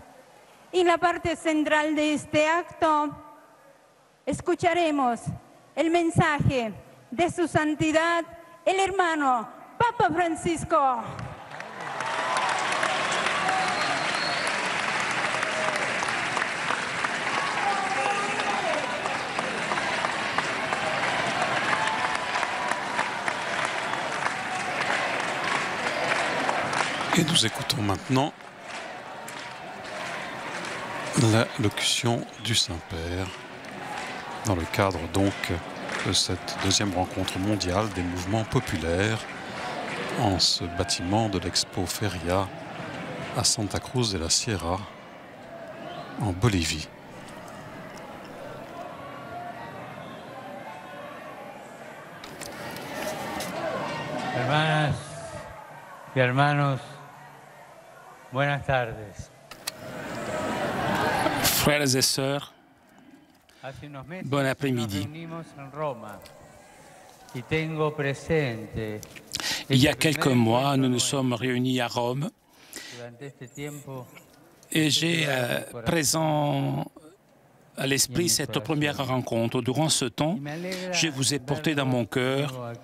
Y en la parte central de este acto escucharemos el mensaje de su santidad, el hermano Papa Francisco. Et nous écoutons maintenant la locution du Saint-Père dans le cadre donc de cette deuxième rencontre mondiale des mouvements populaires en ce bâtiment de l'Expo Feria à Santa Cruz de la Sierra en Bolivie. Hermanas y hermanos, buenas tardes. Frères et sœurs, bon après-midi. Il y a quelques mois, nous nous sommes réunis à Rome et j'ai présent à l'esprit cette première rencontre. Durant ce temps, je vous ai porté dans mon cœur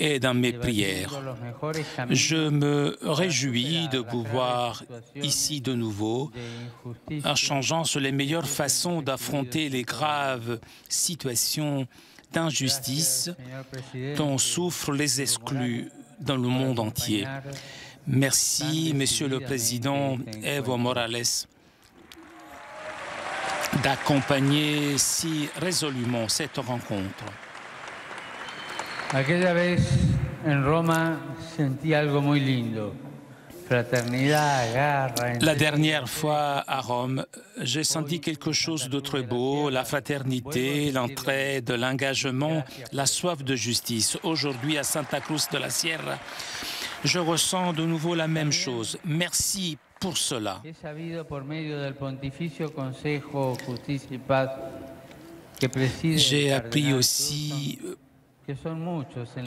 et dans mes prières. Je me réjouis de vous voir ici de nouveau, en changeant sur les meilleures façons d'affronter les graves situations d'injustice dont souffrent les exclus dans le monde entier. Merci, Monsieur le Président Evo Morales, d'accompagner si résolument cette rencontre. Aquella vez en Roma sentí algo muy lindo. Fraternidad, garra. La dernière fois à Rome, j'ai senti quelque chose de très beau, la fraternité, l'entraide, l'engagement, la soif de justice. Aujourd'hui à Santa Cruz de la Sierra, je ressens de nouveau la même chose. Merci pour cela. J'ai appris aussi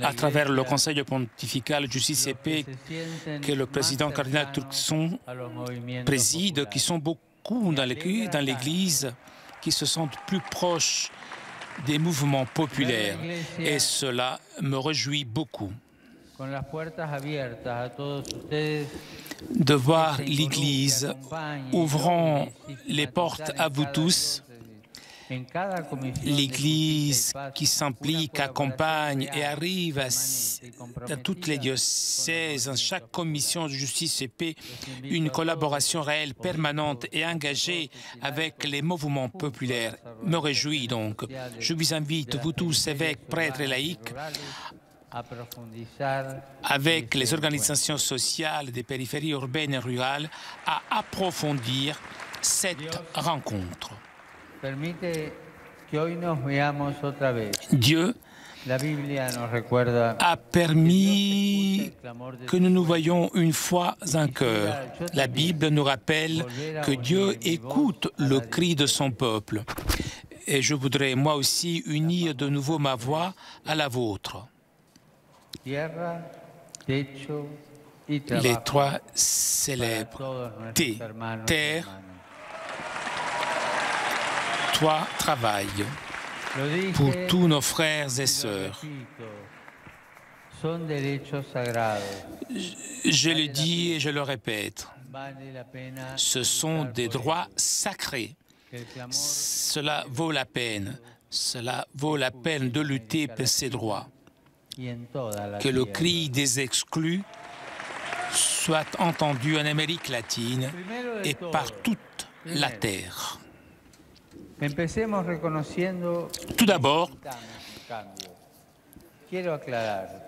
à travers le Conseil pontifical Justice et Paix que le président cardinal Turkson préside, qui sont beaucoup dans l'Église, qui se sentent plus proches des mouvements populaires. Et cela me réjouit beaucoup. De voir l'Église ouvrant les portes à vous tous, l'Église qui s'implique, accompagne et arrive à toutes les diocèses, à chaque commission de justice et paix, une collaboration réelle, permanente et engagée avec les mouvements populaires. Me réjouis donc. Je vous invite, vous tous, évêques, prêtres et laïcs, avec les organisations sociales des périphéries urbaines et rurales, à approfondir cette rencontre. Dieu a permis que nous nous voyions une fois encore. La Bible nous rappelle que Dieu écoute le cri de son peuple. Et je voudrais moi aussi unir de nouveau ma voix à la vôtre. Les trois célèbres T, terre, toi, travail pour tous nos frères et sœurs. Je le dis et je le répète, ce sont des droits sacrés. Cela vaut la peine. Cela vaut la peine de lutter pour ces droits. Que le cri des exclus soit entendu en Amérique latine et par toute la terre. Tout d'abord,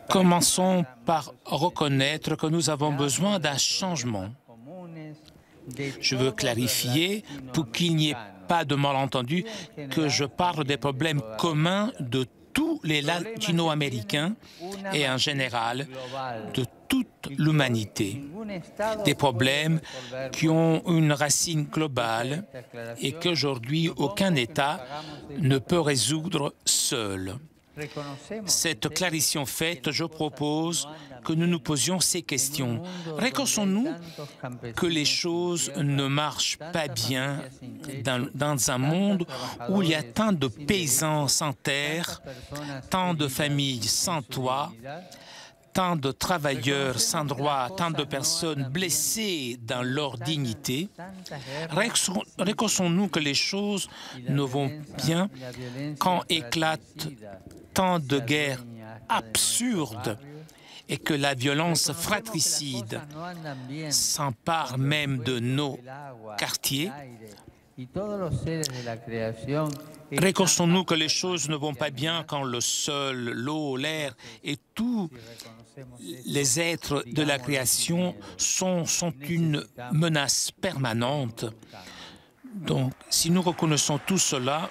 commençons par reconnaître que nous avons besoin d'un changement. Je veux clarifier, pour qu'il n'y ait pas de malentendu, que je parle des problèmes communs de tous les Latino-Américains et en général de toute l'humanité, des problèmes qui ont une racine globale et qu'aujourd'hui aucun État ne peut résoudre seul. Cette clarification faite, je propose que nous nous posions ces questions. Reconnaissons-nous que les choses ne marchent pas bien dans un monde où il y a tant de paysans sans terre, tant de familles sans toit, tant de travailleurs sans droit, tant de personnes blessées dans leur dignité. Reconnaissons-nous que les choses ne vont bien quand éclate tant de guerres absurdes et que la violence fratricide s'empare même de nos quartiers. Reconnaissons-nous que les choses ne vont pas bien quand le sol, l'eau, l'air et tous les êtres de la création sont une menace permanente. Donc, si nous reconnaissons tout cela,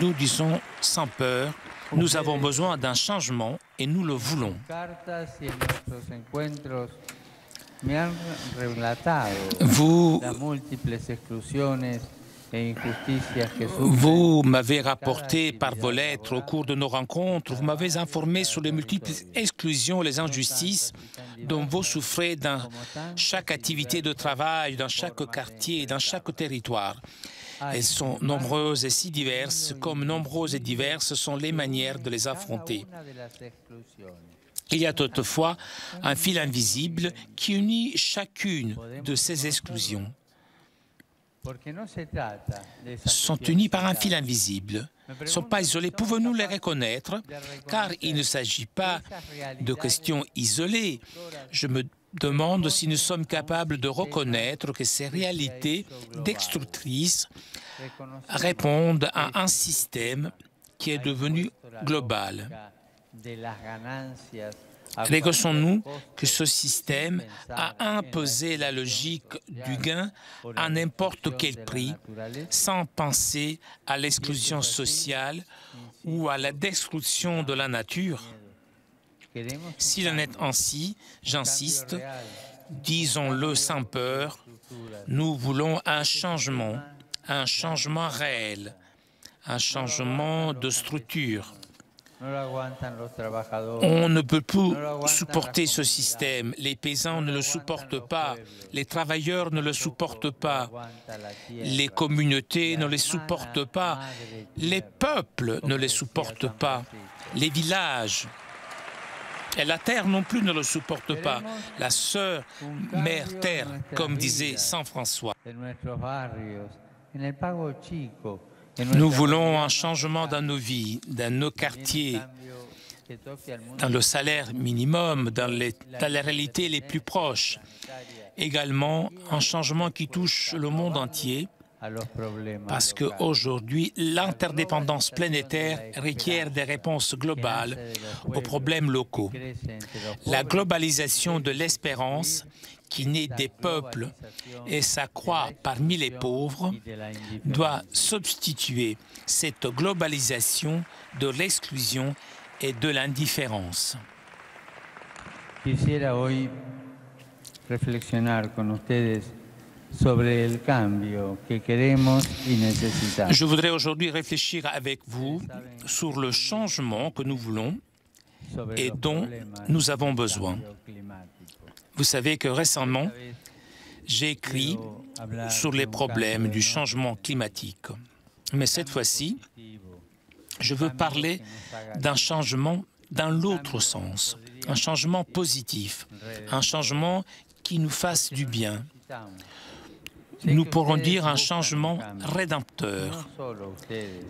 nous disons sans peur, nous avons besoin d'un changement et nous le voulons. Vous m'avez rapporté par vos lettres au cours de nos rencontres, vous m'avez informé sur les multiples exclusions et les injustices dont vous souffrez dans chaque activité de travail, dans chaque quartier, dans chaque territoire. Elles sont nombreuses et si diverses, comme nombreuses et diverses sont les manières de les affronter. Il y a toutefois un fil invisible qui unit chacune de ces exclusions. Sont unis par un fil invisible, ne sont pas isolés. Pouvons-nous les reconnaître? Car il ne s'agit pas de questions isolées. Je me demande si nous sommes capables de reconnaître que ces réalités destructrices répondent à un système qui est devenu global. Reconnaissons-nous que ce système a imposé la logique du gain à n'importe quel prix, sans penser à l'exclusion sociale ou à la destruction de la nature. S'il en est ainsi, j'insiste, disons-le sans peur, nous voulons un changement réel, un changement de structure. On ne peut plus supporter ce système. Les paysans ne le supportent pas, les travailleurs ne le supportent pas, les communautés ne les supportent pas, les peuples ne les supportent pas, les villages et la terre non plus ne le supporte pas. La sœur mère terre, comme disait saint François. Nous voulons un changement dans nos vies, dans nos quartiers, dans le salaire minimum, dans les réalités les plus proches. Également, un changement qui touche le monde entier, parce qu'aujourd'hui, l'interdépendance planétaire requiert des réponses globales aux problèmes locaux. La globalisation de l'espérance qui naît des peuples et s'accroît parmi les pauvres, doit substituer cette globalisation de l'exclusion et de l'indifférence. Je voudrais aujourd'hui réfléchir avec vous sur le changement que nous voulons et dont nous avons besoin. Vous savez que récemment, j'ai écrit sur les problèmes du changement climatique. Mais cette fois-ci, je veux parler d'un changement dans l'autre sens, un changement positif, un changement qui nous fasse du bien. Nous pourrons dire un changement rédempteur,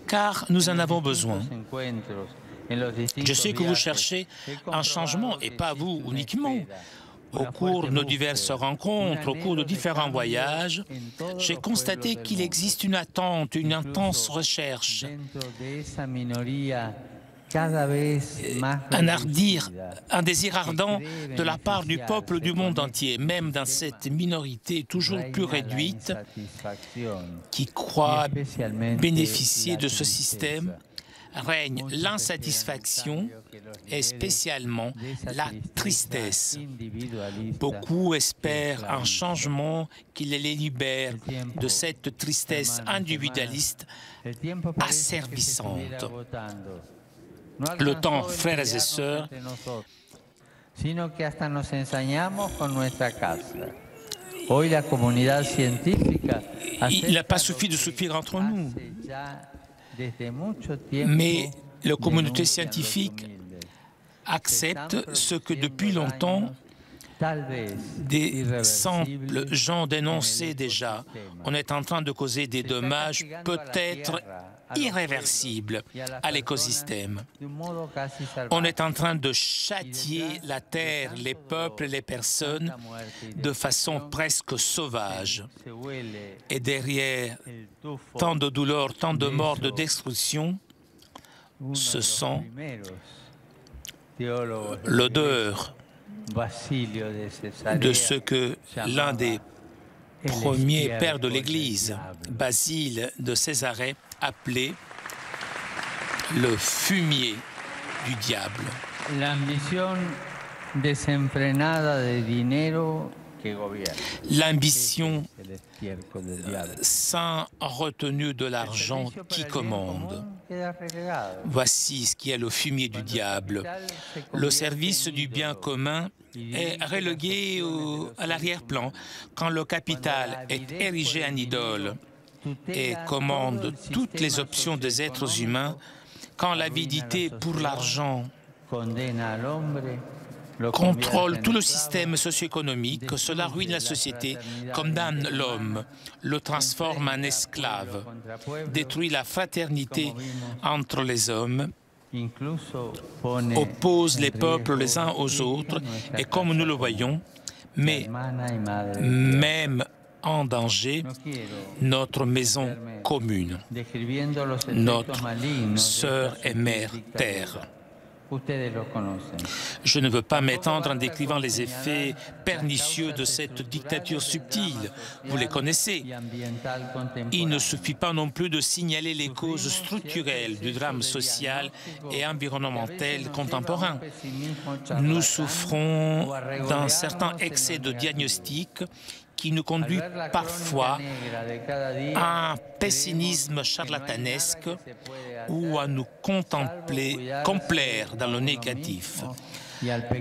car nous en avons besoin. Je sais que vous cherchez un changement, et pas vous uniquement. Au cours de nos diverses rencontres, au cours de différents voyages, j'ai constaté qu'il existe une attente, une intense recherche, un désir ardent de la part du peuple du monde entier, même dans cette minorité toujours plus réduite, qui croit bénéficier de ce système règne l'insatisfaction et spécialement la tristesse. Beaucoup espèrent un changement qui les libère de cette tristesse individualiste asservissante. Le temps, frères et sœurs, il n'a pas suffi de souffrir entre nous, mais la communauté scientifique accepte ce que depuis longtemps des simples gens dénonçaient déjà. On est en train de causer des dommages peut-être irréversibles à l'écosystème. On est en train de châtier la terre, les peuples, les personnes de façon presque sauvage. Et derrière tant de douleurs, tant de morts, de destruction, ce sont l'odeur de ce que l'un des premier père de l'Église, Basile de Césarée, appelait le fumier du diable. L'ambition sans retenue de l'argent qui commande. Voici ce qui est le fumier du diable. Le service du bien commun est relégué à l'arrière-plan quand le capital est érigé en idole et commande toutes les options des êtres humains, quand l'avidité pour l'argent contrôle tout le système socio-économique, cela ruine la société, condamne l'homme, le transforme en esclave, détruit la fraternité entre les hommes, oppose les peuples les uns aux autres et, comme nous le voyons, met même en danger notre maison commune, notre sœur et mère terre. Je ne veux pas m'étendre en décrivant les effets pernicieux de cette dictature subtile. Vous les connaissez. Il ne suffit pas non plus de signaler les causes structurelles du drame social et environnemental contemporain. Nous souffrons d'un certain excès de diagnostic qui nous conduit parfois à un pessimisme charlatanesque ou à nous complaire dans le négatif.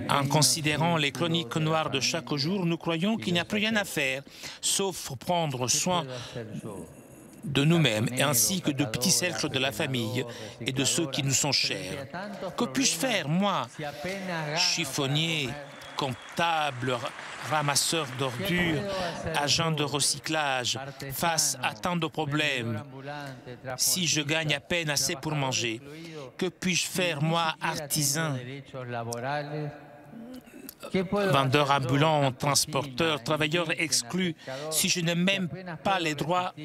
En considérant les chroniques noires de chaque jour, nous croyons qu'il n'y a plus rien à faire, sauf prendre soin de nous-mêmes, ainsi que de petits cercles de la famille et de ceux qui nous sont chers. Que puis-je faire, moi, chiffonnier, comptable, ramasseur d'ordures, agent de recyclage, face à tant de problèmes, si je gagne à peine assez pour manger? Que puis-je faire, moi, artisan, vendeur ambulant, transporteur, travailleur exclu, si je n'ai même pas les droits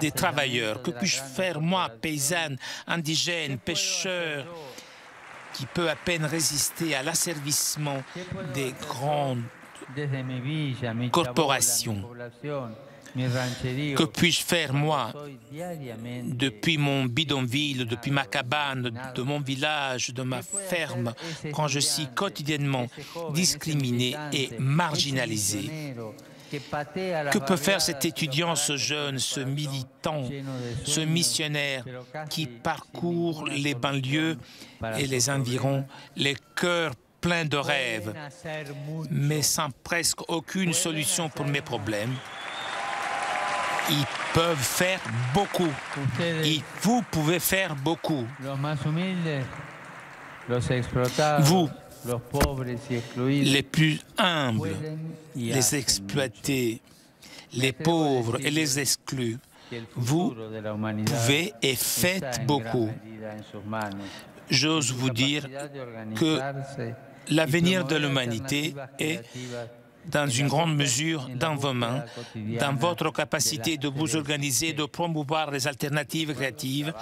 des travailleurs? Que puis-je faire, moi, paysanne, indigène, pêcheur, qui peut à peine résister à l'asservissement des grandes corporations? Que puis-je faire, moi, depuis mon bidonville, depuis ma cabane, de mon village, de ma ferme, quand je suis quotidiennement discriminé et marginalisé? Que peut faire cet étudiant, ce jeune, ce militant, ce missionnaire qui parcourt les banlieues et les environs, les cœurs pleins de rêves, mais sans presque aucune solution pour mes problèmes? Ils peuvent faire beaucoup. Et vous pouvez faire beaucoup. Vous, les plus humbles, les exploités, les pauvres et les exclus, vous pouvez et faites beaucoup. J'ose vous dire que l'avenir de l'humanité est dans une grande mesure dans vos mains, dans votre capacité de vous organiser, de promouvoir les alternatives créatives,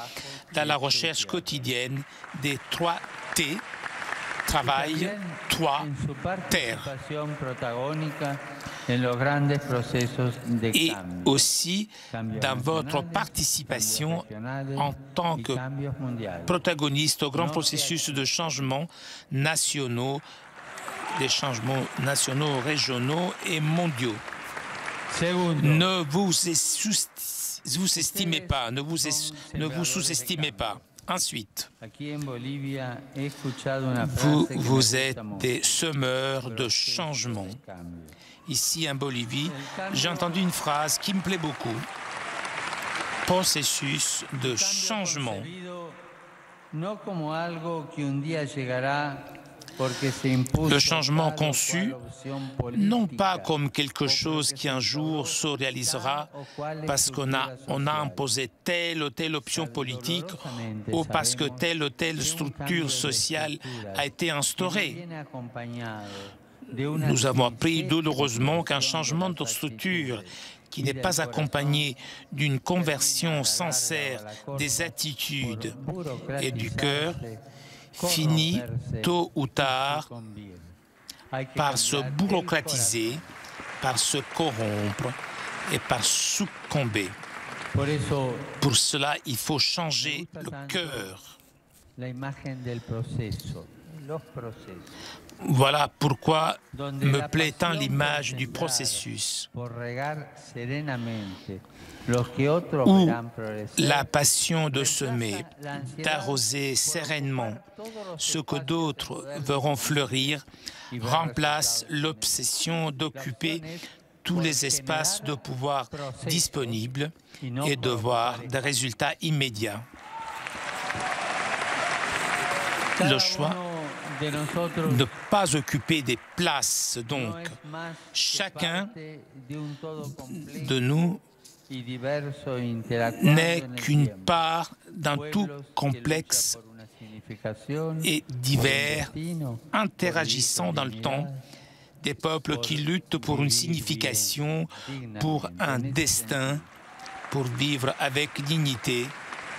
dans la recherche quotidienne des 3 T, travail, toit, terre. Et aussi dans votre participation en tant que protagoniste aux grands processus de changements nationaux, des changements nationaux, régionaux et mondiaux. Ne vous estimez pas, ne vous sous-estimez pas. Ensuite, vous êtes des semeurs de changement. Ici, en Bolivie, j'ai entendu une phrase qui me plaît beaucoup. Processus de changement. Le changement conçu, non pas comme quelque chose qui un jour se réalisera parce qu'on a imposé telle ou telle option politique ou parce que telle ou telle structure sociale a été instaurée. Nous avons appris douloureusement qu'un changement de structure qui n'est pas accompagné d'une conversion sincère des attitudes et du cœur finit tôt ou tard par se bureaucratiser, par se corrompre et par succomber. Pour cela, il faut changer le cœur. Voilà pourquoi me plaît tant l'image du processus où la passion de semer, d'arroser sereinement ce que d'autres verront fleurir, remplace l'obsession d'occuper tous les espaces de pouvoir disponibles et de voir des résultats immédiats. Le choix ne pas occuper des places, donc. Chacun de nous n'est qu'une part d'un tout complexe et divers, interagissant dans le temps, des peuples qui luttent pour une signification, pour un destin, pour vivre avec dignité,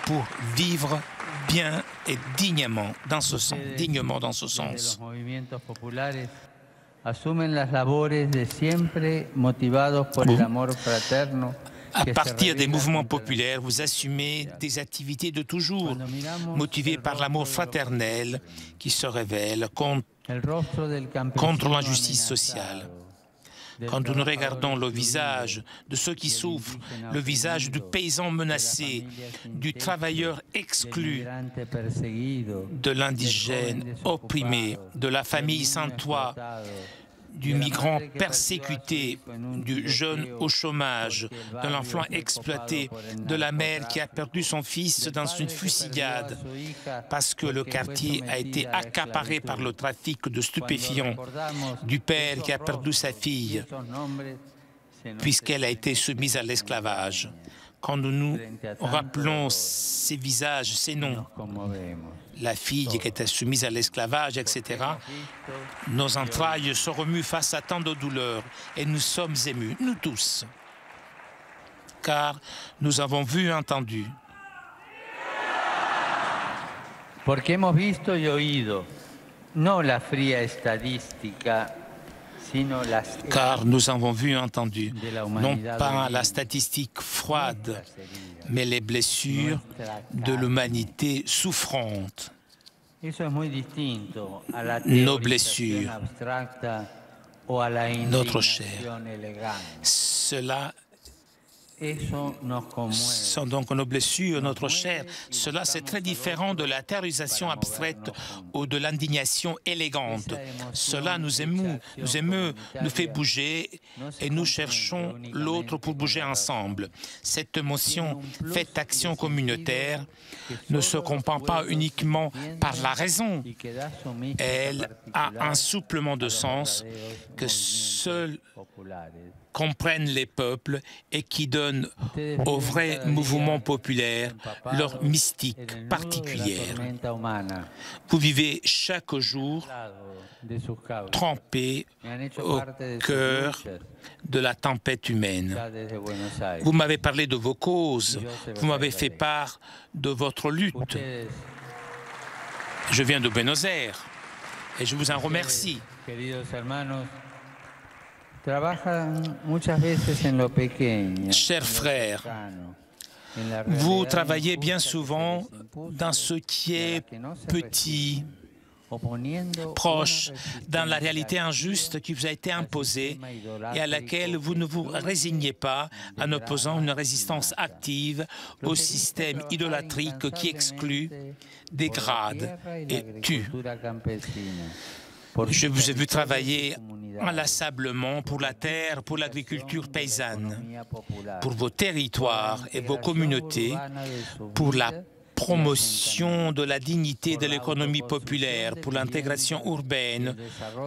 pour vivre bien et dignement dans ce sens. À partir des mouvements populaires, vous assumez des activités de toujours, motivées par l'amour fraternel qui se révèle contre l'injustice sociale. Quand nous regardons le visage de ceux qui souffrent, le visage du paysan menacé, du travailleur exclu, de l'indigène opprimé, de la famille sans toit, du migrant persécuté, du jeune au chômage, de l'enfant exploité, de la mère qui a perdu son fils dans une fusillade parce que le quartier a été accaparé par le trafic de stupéfiants, du père qui a perdu sa fille puisqu'elle a été soumise à l'esclavage. Quand nous nous rappelons ces visages, ces noms, la fille qui était soumise à l'esclavage, etc., nos entrailles se remuent face à tant de douleurs et nous sommes émus, nous tous, car nous avons vu et entendu. Porque hemos visto y oído, no la fría estadística. Car nous avons vu et entendu, non pas la statistique froide, mais les blessures de l'humanité souffrante. Nos blessures, notre chair. Cela sont donc nos blessures, notre chair. Cela, c'est très différent de la terrorisation abstraite ou de l'indignation élégante. Cela nous émeut, nous fait bouger et nous cherchons l'autre pour bouger ensemble. Cette émotion fait action communautaire, ne se comprend pas uniquement par la raison. Elle a un supplément de sens que seul comprennent les peuples et qui donnent aux vrais mouvements populaires leur mystique particulière. Vous vivez chaque jour trempé au cœur de la tempête humaine. Vous m'avez parlé de vos causes, vous m'avez fait part de votre lutte. Je viens de Buenos Aires. Et je vous en remercie. Chers frères, vous travaillez bien souvent dans ce qui est petit, proche, dans la réalité injuste qui vous a été imposée et à laquelle vous ne vous résignez pas en opposant une résistance active au système idolâtrique qui exclut, dégrade et tue. Je vous ai vu travailler inlassablement pour la terre, pour l'agriculture paysanne, pour vos territoires et vos communautés, pour la promotion de la dignité de l'économie populaire, pour l'intégration urbaine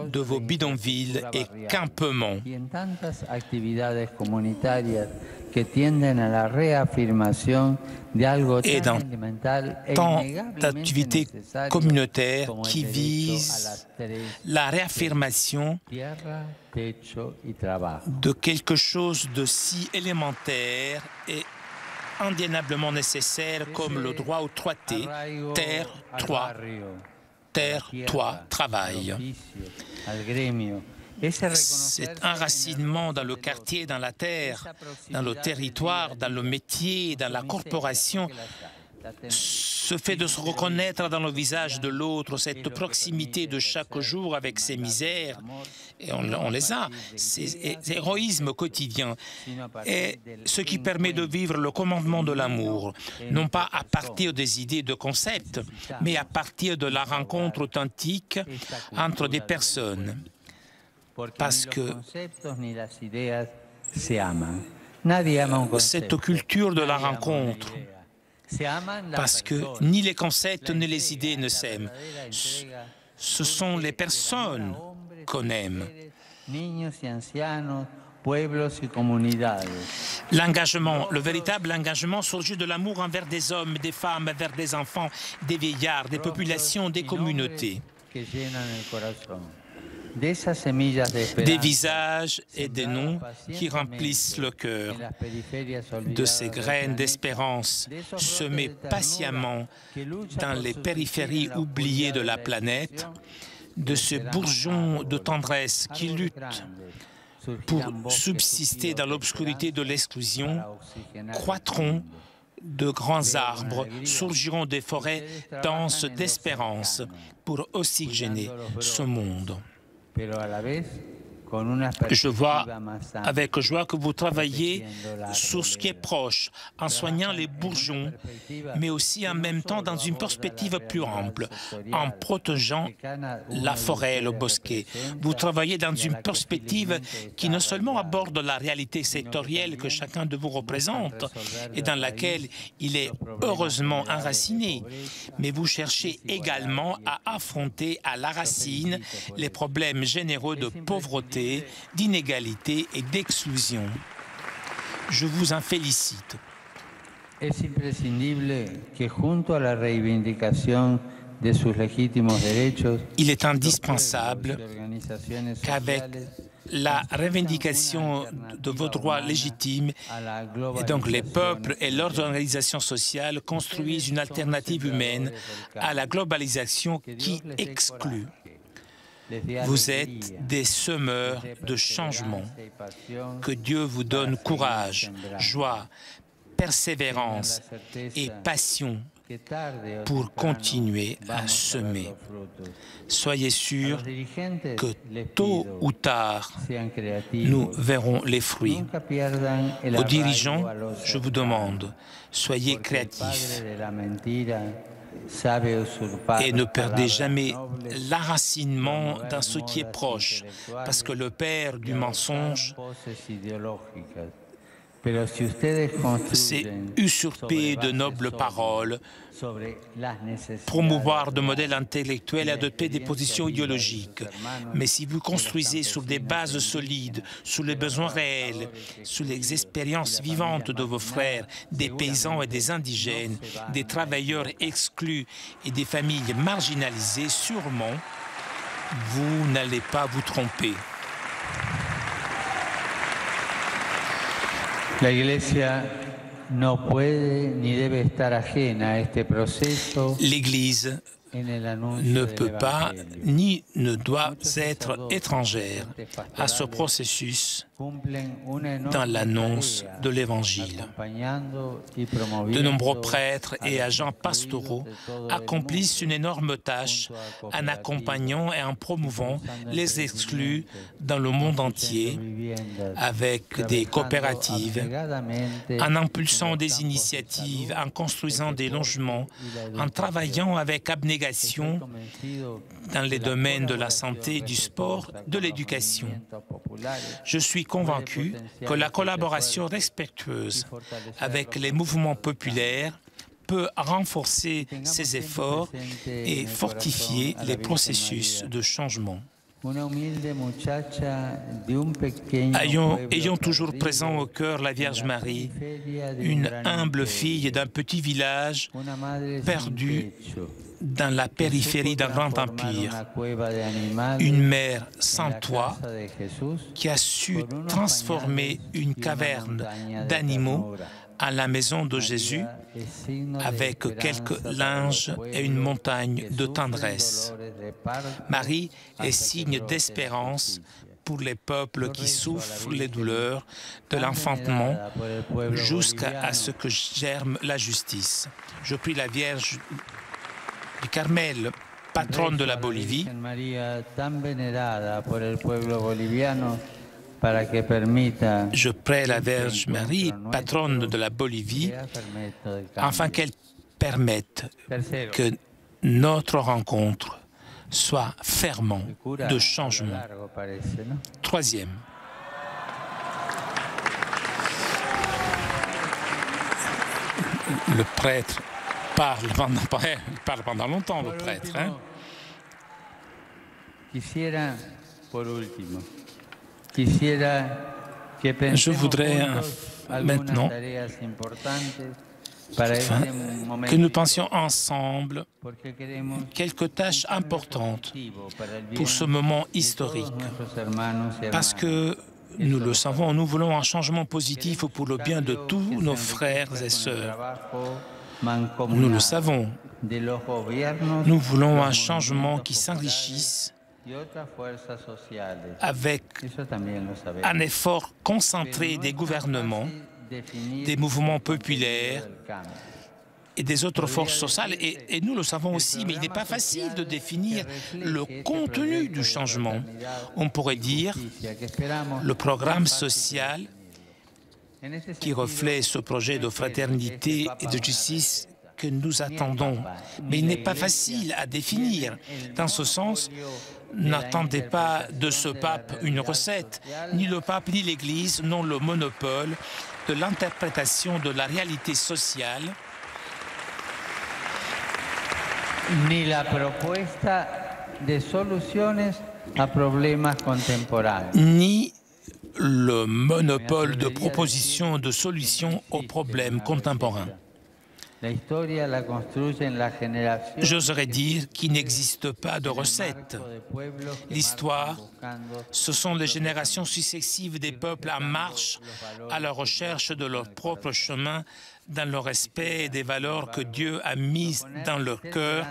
de vos bidonvilles et campements. Et dans tant d'activités communautaires qui visent la réaffirmation de quelque chose de si élémentaire et indéniablement nécessaire comme le droit au 3T, terre, toit, travail. Cet enracinement dans le quartier, dans la terre, dans le territoire, dans le métier, dans la corporation, ce fait de se reconnaître dans le visage de l'autre, cette proximité de chaque jour avec ses misères, et on les a, ces héroïsmes quotidiens, et ce qui permet de vivre le commandement de l'amour, non pas à partir des idées de concepts, mais à partir de la rencontre authentique entre des personnes. Parce que cette culture de la rencontre, parce que ni les concepts ni les idées ne s'aiment. Ce sont les personnes qu'on aime. L'engagement, le véritable engagement surgit de l'amour envers des hommes, des femmes, envers des enfants, des vieillards, des populations, des communautés. Des visages et des noms qui remplissent le cœur, de ces graines d'espérance semées patiemment dans les périphéries oubliées de la planète, de ces bourgeons de tendresse qui luttent pour subsister dans l'obscurité de l'exclusion, croîtront de grands arbres, surgiront des forêts denses d'espérance pour oxygéner ce monde. Je vois avec joie que vous travaillez sur ce qui est proche, en soignant les bourgeons, mais aussi en même temps dans une perspective plus ample, en protégeant la forêt et le bosquet. Vous travaillez dans une perspective qui non seulement aborde la réalité sectorielle que chacun de vous représente et dans laquelle il est heureusement enraciné, mais vous cherchez également à affronter à la racine les problèmes généraux de pauvreté, d'inégalité et d'exclusion. Je vous en félicite. Il est indispensable qu'avec la revendication de vos droits légitimes, et donc les peuples et leurs organisations sociales construisent une alternative humaine à la globalisation qui exclut. Vous êtes des semeurs de changement. Que Dieu vous donne courage, joie, persévérance et passion pour continuer à semer. Soyez sûrs que tôt ou tard, nous verrons les fruits. Aux dirigeants, je vous demande, soyez créatifs. Et ne perdez jamais l'enracinement dans ce qui est proche, parce que le père du mensonge s'est usurpé de nobles paroles, promouvoir de modèles intellectuels et adopter des positions idéologiques. Mais si vous construisez sur des bases solides, sur les besoins réels, sur les expériences vivantes de vos frères, des paysans et des indigènes, des travailleurs exclus et des familles marginalisées, sûrement, vous n'allez pas vous tromper. L'Église ne peut pas ni ne doit être étrangère à ce processus dans l'annonce de l'Évangile. De nombreux prêtres et agents pastoraux accomplissent une énorme tâche en accompagnant et en promouvant les exclus dans le monde entier avec des coopératives, en impulsant des initiatives, en construisant des logements, en travaillant avec abnégation dans les domaines de la santé, du sport, de l'éducation. Je suis convaincu que la collaboration respectueuse avec les mouvements populaires peut renforcer ces efforts et fortifier les processus de changement. Ayons toujours présent au cœur la Vierge Marie, une humble fille d'un petit village perdu dans la périphérie d'un grand empire, une mère sans toit qui a su transformer une caverne d'animaux à la maison de Jésus avec quelques linges et une montagne de tendresse. Marie est signe d'espérance pour les peuples qui souffrent les douleurs de l'enfantement jusqu'à ce que germe la justice. Je prie la Vierge du Carmel, patronne de la Bolivie, je prie la Vierge Marie, patronne de la Bolivie, afin qu'elle permette que notre rencontre soit ferment de changement. Troisième. Le prêtre parle pendant longtemps, le prêtre. Hein? Je voudrais maintenant que nous pensions ensemble quelques tâches importantes pour ce moment historique, parce que nous le savons, nous voulons un changement positif pour le bien de tous nos frères et sœurs. Nous le savons, nous voulons un changement qui s'enrichisse avec un effort concentré des gouvernements, des mouvements populaires et des autres forces sociales. Et nous le savons aussi, mais il n'est pas facile de définir le contenu du changement. On pourrait dire le programme social qui reflète ce projet de fraternité et de justice que nous attendons. Mais il n'est pas facile à définir. Dans ce sens, n'attendez pas de ce pape une recette. Ni le pape ni l'Église n'ont le monopole de l'interprétation de la réalité sociale, ni la propuesta de soluciones a problemas contemporáneos, ni le monopole de propositions de solutions aux problèmes contemporains. J'oserais dire qu'il n'existe pas de recette. L'histoire, ce sont les générations successives des peuples en marche à la recherche de leur propre chemin dans le respect des valeurs que Dieu a mises dans leur cœur,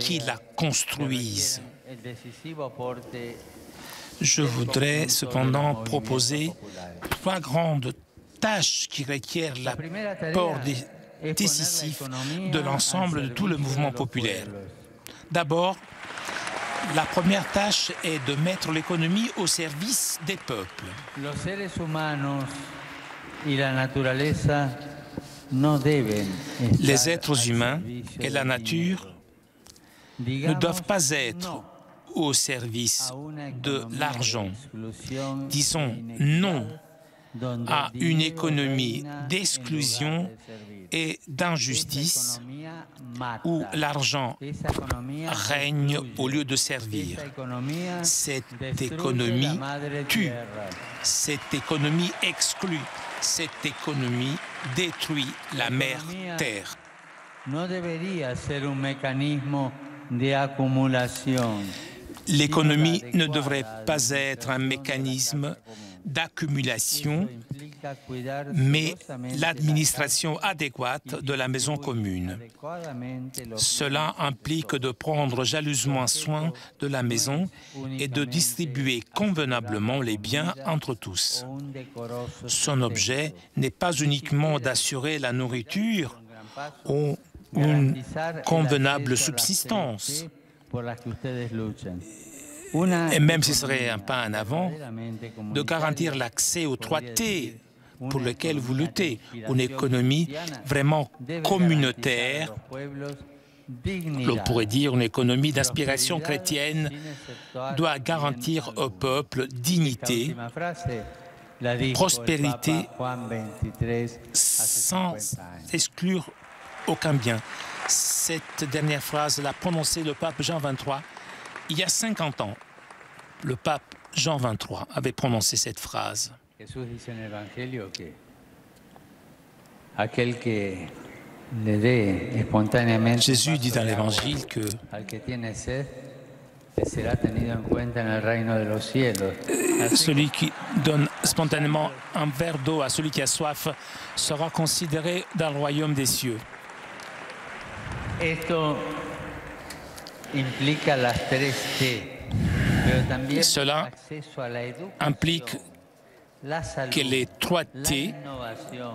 qui la construisent. Je voudrais cependant proposer trois grandes tâches qui requièrent l'apport décisif de l'ensemble de tout le mouvement populaire. D'abord, la première tâche est de mettre l'économie au service des peuples. Les êtres humains et la nature ne doivent pas être au service de l'argent. Disons non à une économie d'exclusion et d'injustice où l'argent règne au lieu de servir. Cette économie tue, cette économie exclut, cette économie détruit la mère Terre. L'économie ne devrait pas être un mécanisme d'accumulation mais l'administration adéquate de la maison commune. Cela implique de prendre jalousement soin de la maison et de distribuer convenablement les biens entre tous. Son objet n'est pas uniquement d'assurer la nourriture ou une convenable subsistance. Et même si ce serait un pas en avant, de garantir l'accès aux 3 T pour lesquels vous luttez, une économie vraiment communautaire, on pourrait dire une économie d'inspiration chrétienne, doit garantir au peuple dignité, prospérité, sans exclure aucun bien. Cette dernière phrase l'a prononcée le pape Jean XXIII. Il y a 50 ans, le pape Jean XXIII avait prononcé cette phrase. Jésus dit dans l'Évangile que celui qui donne spontanément un verre d'eau à celui qui a soif sera considéré dans le royaume des cieux. Cela implique que les 3 T,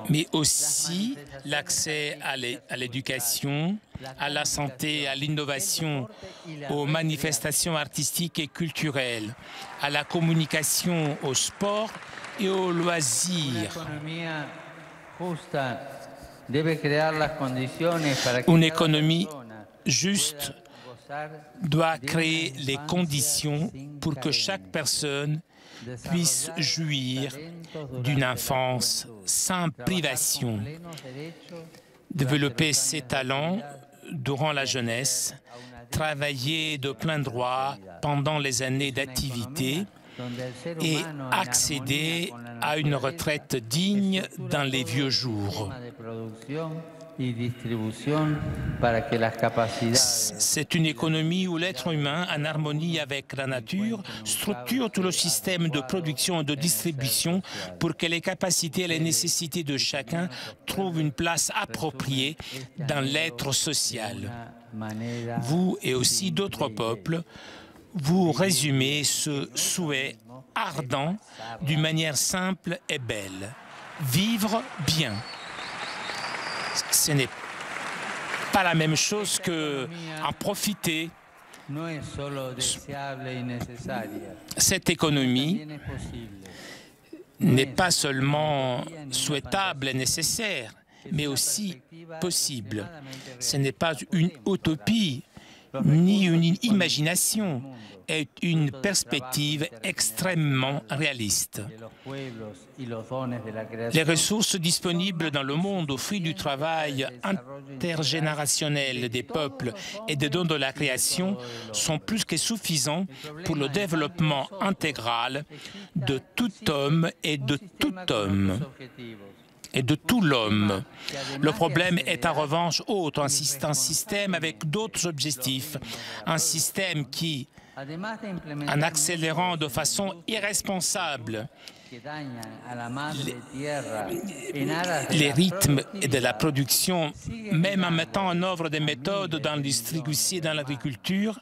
mais aussi l'accès à l'éducation, à la santé, à l'innovation, aux manifestations artistiques et culturelles, à la communication, au sport et aux loisirs. Une économie juste doit créer les conditions pour que chaque personne puisse jouir d'une enfance sans privation, développer ses talents durant la jeunesse, travailler de plein droit pendant les années d'activité et accéder à une retraite digne dans les vieux jours. C'est une économie où l'être humain, en harmonie avec la nature, structure tout le système de production et de distribution pour que les capacités et les nécessités de chacun trouvent une place appropriée dans l'être social. Vous et aussi d'autres peuples, vous résumez ce souhait ardent d'une manière simple et belle. Vivre bien. Ce n'est pas la même chose qu'en profiter. Cette économie n'est pas seulement souhaitable et nécessaire, mais aussi possible. Ce n'est pas une utopie ni une imagination, est une perspective extrêmement réaliste. Les ressources disponibles dans le monde au fruit du travail intergénérationnel des peuples et des dons de la création sont plus que suffisants pour le développement intégral de tout homme et de toute homme. Le problème est en revanche autre, un système avec d'autres objectifs, un système qui, en accélérant de façon irresponsable les rythmes de la production, même en mettant en œuvre des méthodes dans l'industrie et dans l'agriculture,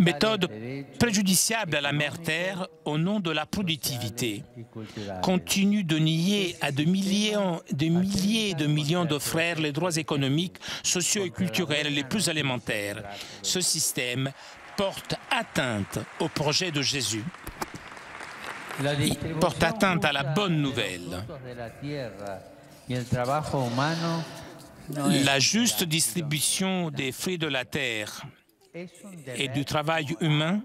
méthodes préjudiciables à la mère-terre au nom de la productivité, continue de nier à des milliers de millions de frères les droits économiques, sociaux et culturels les plus élémentaires. Ce système porte atteinte au projet de Jésus. Il porte atteinte à la bonne nouvelle. La juste distribution des fruits de la terre et du travail humain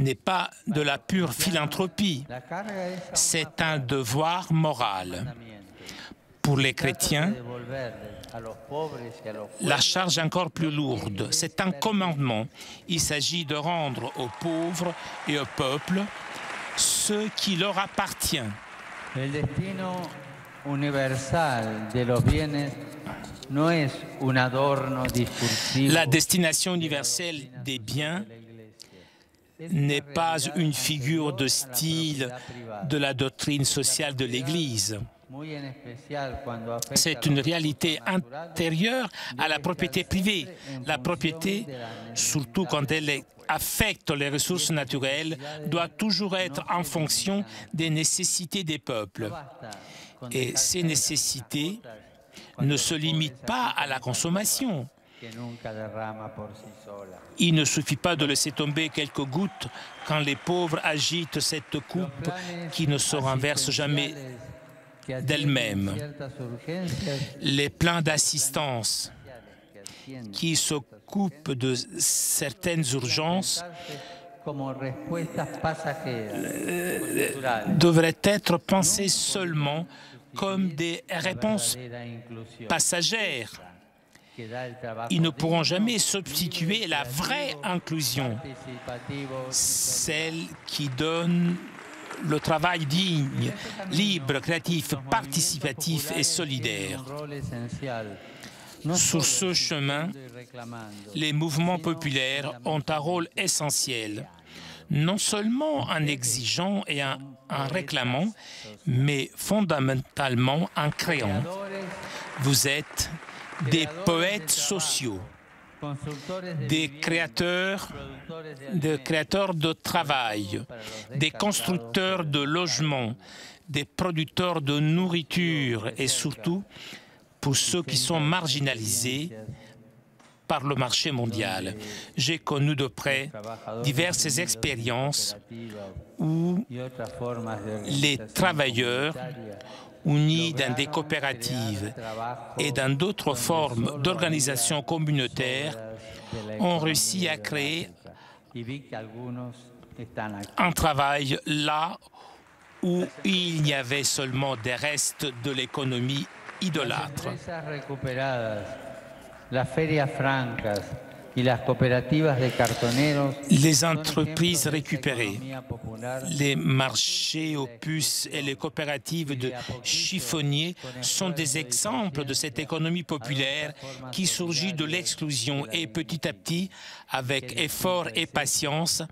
n'est pas de la pure philanthropie, c'est un devoir moral. Pour les chrétiens, la charge encore plus lourde, c'est un commandement. Il s'agit de rendre aux pauvres et au peuple ce qui leur appartient. La destination universelle des biens n'est pas une figure de style de la doctrine sociale de l'Église. C'est une réalité intérieure à la propriété privée. La propriété, surtout quand elle affecte les ressources naturelles, doit toujours être en fonction des nécessités des peuples. Et ces nécessités ne se limitent pas à la consommation. Il ne suffit pas de laisser tomber quelques gouttes quand les pauvres agitent cette coupe qui ne se renverse jamais d'elle-même. Les plans d'assistance qui s'occupent de certaines urgences devraient être pensés seulement comme des réponses passagères. Ils ne pourront jamais substituer la vraie inclusion, celle qui donne le travail digne, libre, créatif, participatif et solidaire. Sur ce chemin, les mouvements populaires ont un rôle essentiel, non seulement en exigeant et en réclamant, mais fondamentalement en créant. Vous êtes des poètes sociaux, des créateurs de travail, des constructeurs de logements, des producteurs de nourriture et surtout pour ceux qui sont marginalisés par le marché mondial. J'ai connu de près diverses expériences où les travailleurs unis dans des coopératives et dans d'autres formes d'organisations communautaires, ont réussi à créer un travail là où il y avait seulement des restes de l'économie idolâtre. Les entreprises récupérées, les marchés aux puces et les coopératives de chiffonniers sont des exemples de cette économie populaire qui surgit de l'exclusion et petit à petit, avec effort et patience,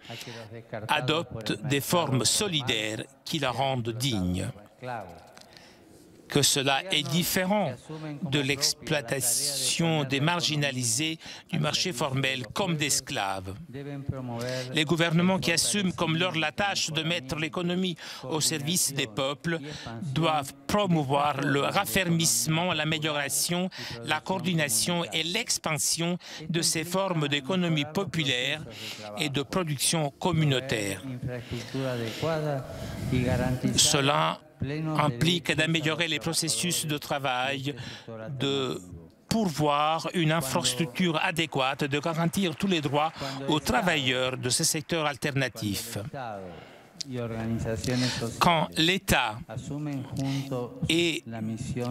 adopte des formes solidaires qui la rendent digne. Que cela est différent de l'exploitation des marginalisés du marché formel comme d'esclaves. Les gouvernements qui assument comme leur la tâche de mettre l'économie au service des peuples doivent promouvoir le raffermissement, l'amélioration, la coordination et l'expansion de ces formes d'économie populaire et de production communautaire. Cela implique d'améliorer les processus de travail, de pourvoir une infrastructure adéquate, de garantir tous les droits aux travailleurs de ces secteurs alternatifs. Quand l'État et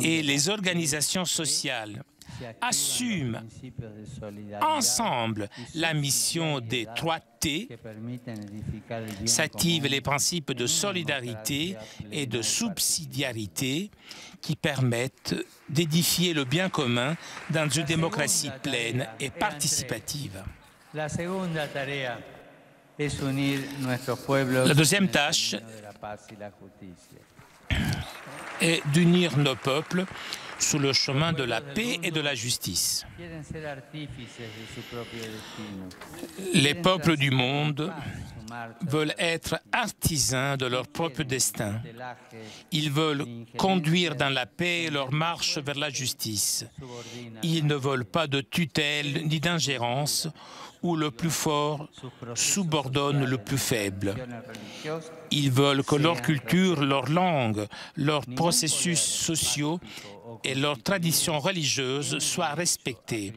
les organisations sociales assument ensemble la mission des 3 T, s'activent les principes de solidarité et de subsidiarité qui permettent d'édifier le bien commun dans une démocratie pleine et participative. La deuxième tâche est d'unir nos peuples sur le chemin de la paix et de la justice. Les peuples du monde veulent être artisans de leur propre destin. Ils veulent conduire dans la paix leur marche vers la justice. Ils ne veulent pas de tutelle ni d'ingérence où le plus fort subordonne le plus faible. Ils veulent que leur culture, leur langue, leurs processus sociaux et leurs traditions religieuses soient respectées.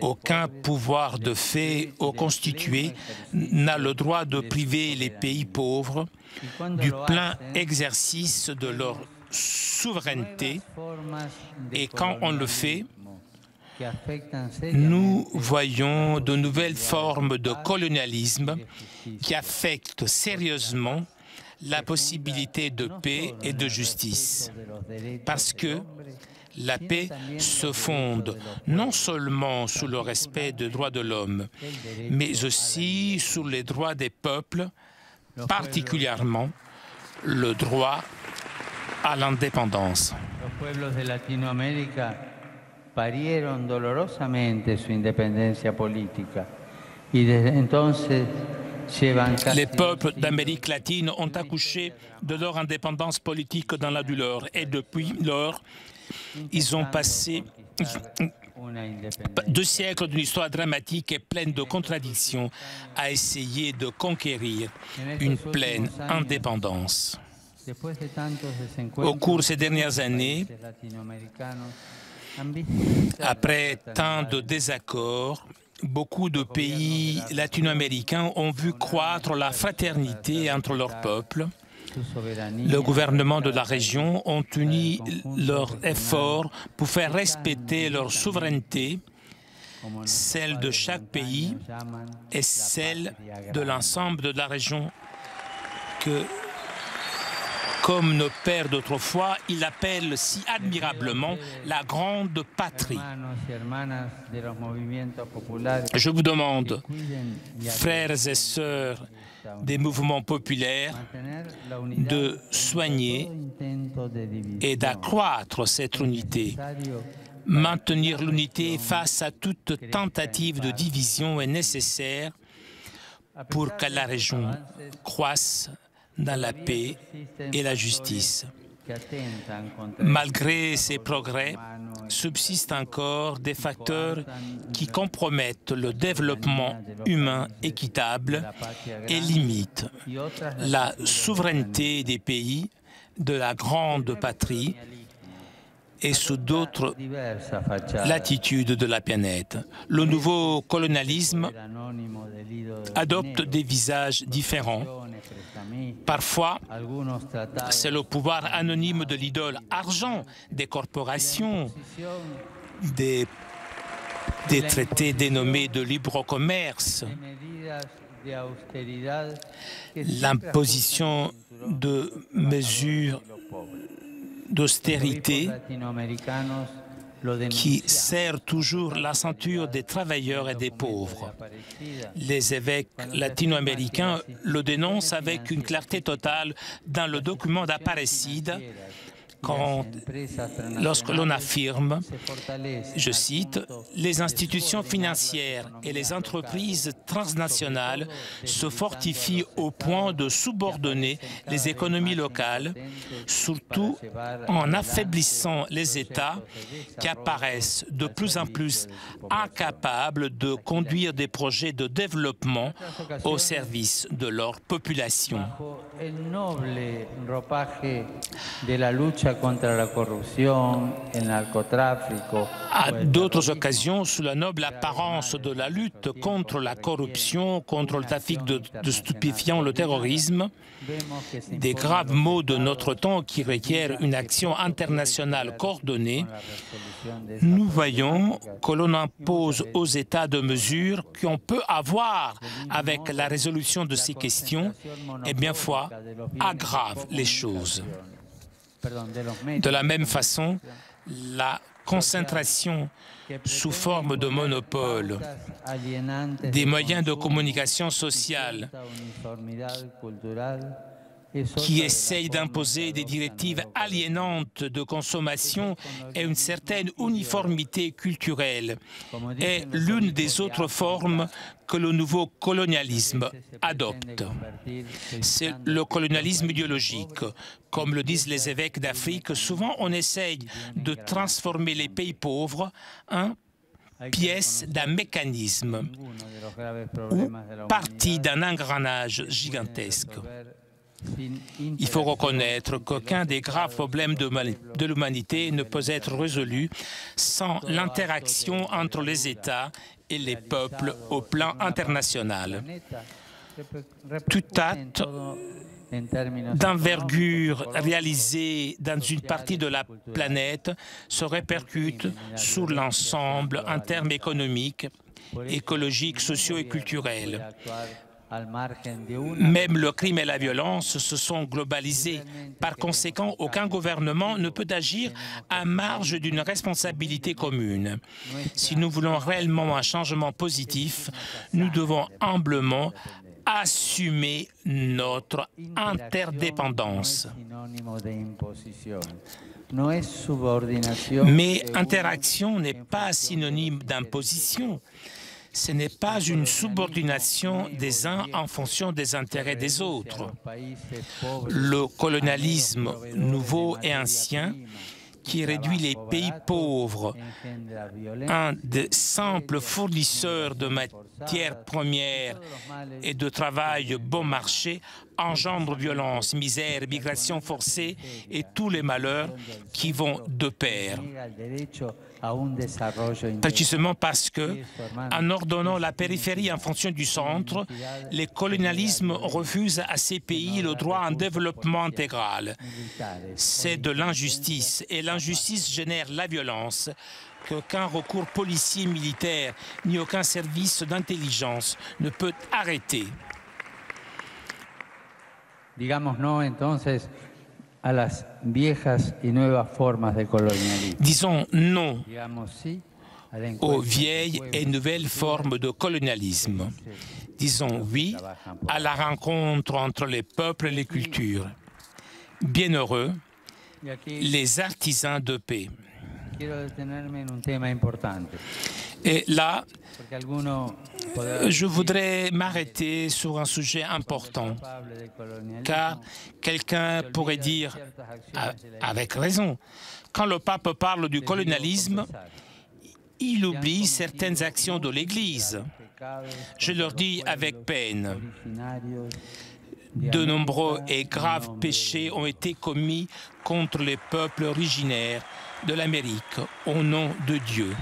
Aucun pouvoir de fait ou constitué n'a le droit de priver les pays pauvres du plein exercice de leur souveraineté, et quand on le fait, nous voyons de nouvelles formes de colonialisme qui affectent sérieusement la possibilité de paix et de justice, parce que la paix se fonde non seulement sous le respect des droits de l'homme, mais aussi sous les droits des peuples, particulièrement le droit à l'indépendance. Parieron dolorosamente su independencia política y desde entonces llevan casi... Les peuples d'Amérique latine ont accouché de leur indépendance politique dans la douleur et depuis lors, ils ont passé 2 siècles d'une histoire dramatique et pleine de contradictions à essayer de conquérir une pleine indépendance. Au cours de ces dernières années, après tant de désaccords, beaucoup de pays latino-américains ont vu croître la fraternité entre leurs peuples. Le gouvernement de la région ont uni leurs efforts pour faire respecter leur souveraineté, celle de chaque pays et celle de l'ensemble de la région que, comme nos pères d'autrefois, ils appellent si admirablement la grande patrie. Je vous demande, frères et sœurs des mouvements populaires, de soigner et d'accroître cette unité. Maintenir l'unité face à toute tentative de division est nécessaire pour que la région croisse dans la paix et la justice. Malgré ces progrès, subsistent encore des facteurs qui compromettent le développement humain équitable et limitent la souveraineté des pays de la grande patrie et sous d'autres latitudes de la planète. Le nouveau colonialisme adopte des visages différents. Parfois, c'est le pouvoir anonyme de l'idole argent, des corporations, des traités dénommés de libre commerce, l'imposition de mesures d'austérité qui serre toujours la ceinture des travailleurs et des pauvres. Les évêques latino-américains le dénoncent avec une clarté totale dans le document d'Aparecida, lorsque l'on affirme, je cite, « Les institutions financières et les entreprises transnationales se fortifient au point de subordonner les économies locales, surtout en affaiblissant les États qui apparaissent de plus en plus incapables de conduire des projets de développement au service de leur population. » À d'autres occasions, sous la noble apparence de la lutte contre la corruption, contre le trafic de stupéfiants, le terrorisme, des graves maux de notre temps qui requièrent une action internationale coordonnée, nous voyons que l'on impose aux États de mesures qu'on peut avoir avec la résolution de ces questions et bien fois aggrave les choses. De la même façon, la concentration sous forme de monopole, des moyens de communication sociale qui essayent d'imposer des directives aliénantes de consommation et une certaine uniformité culturelle est l'une des autres formes que le nouveau colonialisme adopte. C'est le colonialisme idéologique. Comme le disent les évêques d'Afrique, souvent on essaye de transformer les pays pauvres en pièce d'un mécanisme ou partie d'un engrenage gigantesque. Il faut reconnaître qu'aucun des graves problèmes de l'humanité ne peut être résolu sans l'interaction entre les États et les peuples au plan international. Tout acte d'envergure réalisée dans une partie de la planète se répercute sur l'ensemble en termes économiques, écologiques, sociaux et culturels. Même le crime et la violence se sont globalisés. Par conséquent, aucun gouvernement ne peut agir à marge d'une responsabilité commune. Si nous voulons réellement un changement positif, nous devons humblement assumer notre interdépendance. Mais interaction n'est pas synonyme d'imposition. Ce n'est pas une subordination des uns en fonction des intérêts des autres. Le colonialisme nouveau et ancien qui réduit les pays pauvres à de simples fournisseurs de matières premières et de travail bon marché engendre violence, misère, migration forcée et tous les malheurs qui vont de pair. Précisément parce que, en ordonnant la périphérie en fonction du centre, les colonialismes refusent à ces pays le droit à un développement intégral. C'est de l'injustice, et l'injustice génère la violence qu'aucun recours policier militaire ni aucun service d'intelligence ne peut arrêter. Disons non aux vieilles et nouvelles formes de colonialisme. Disons oui à la rencontre entre les peuples et les cultures. Bienheureux, les artisans de paix. Et là, je voudrais m'arrêter sur un sujet important, car quelqu'un pourrait dire, avec raison, quand le pape parle du colonialisme, il oublie certaines actions de l'Église. Je leur dis avec peine. De nombreux et graves péchés ont été commis contre les peuples originaires de l'Amérique, au nom de Dieu.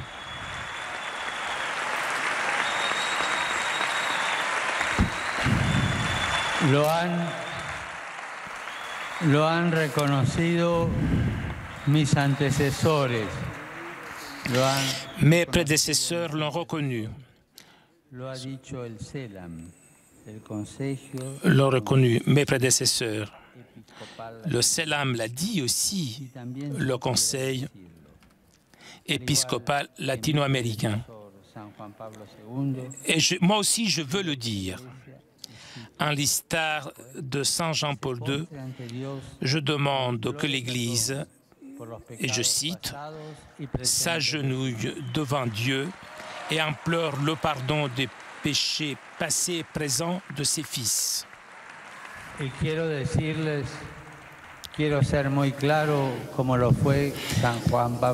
Lo han reconocido mis antecesores. Mes prédécesseurs l'ont reconnu. Lo ha dicho el CELAM, el Consejo. L'ont reconnu mes prédécesseurs. Le CELAM l'a dit aussi, le Conseil épiscopal latino-américain. Et moi aussi, je veux le dire. En l'histoire de Saint Jean-Paul II, je demande que l'Église, et je cite, s'agenouille devant Dieu et implore le pardon des péchés passés et présents de ses fils.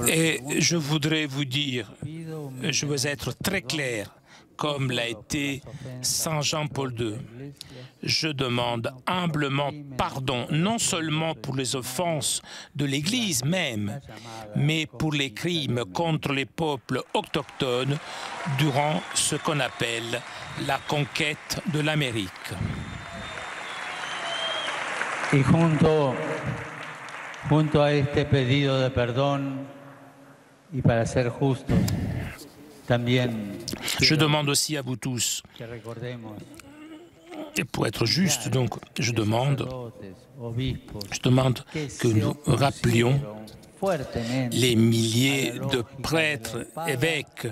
Et je voudrais vous dire, je veux être très clair, comme l'a été Saint Jean-Paul II. Je demande humblement pardon, non seulement pour les offenses de l'Église même, mais pour les crimes contre les peuples autochtones durant ce qu'on appelle la conquête de l'Amérique. Et junto a este pedido de pardon, y para ser justos, je demande aussi à vous tous, et pour être juste, donc, je demande que nous rappelions les milliers de prêtres, évêques,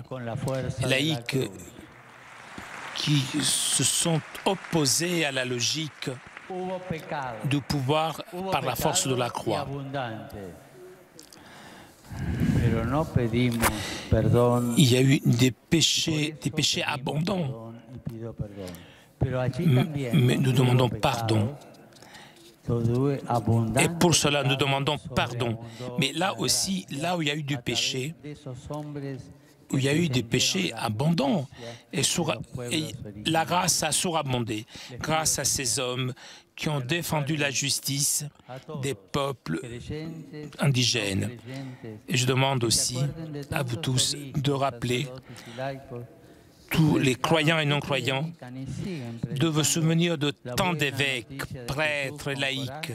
laïcs qui se sont opposés à la logique du pouvoir par la force de la croix. Il y a eu des péchés abondants, mais nous demandons pardon. Et pour cela, nous demandons pardon. Mais là aussi, là où il y a eu du péché, où il y a eu des péchés abondants, et la grâce a surabondé, grâce à ces hommes qui ont défendu la justice des peuples indigènes. Et je demande aussi à vous tous de rappeler tous les croyants et non-croyants de vous souvenir de tant d'évêques, prêtres et laïcs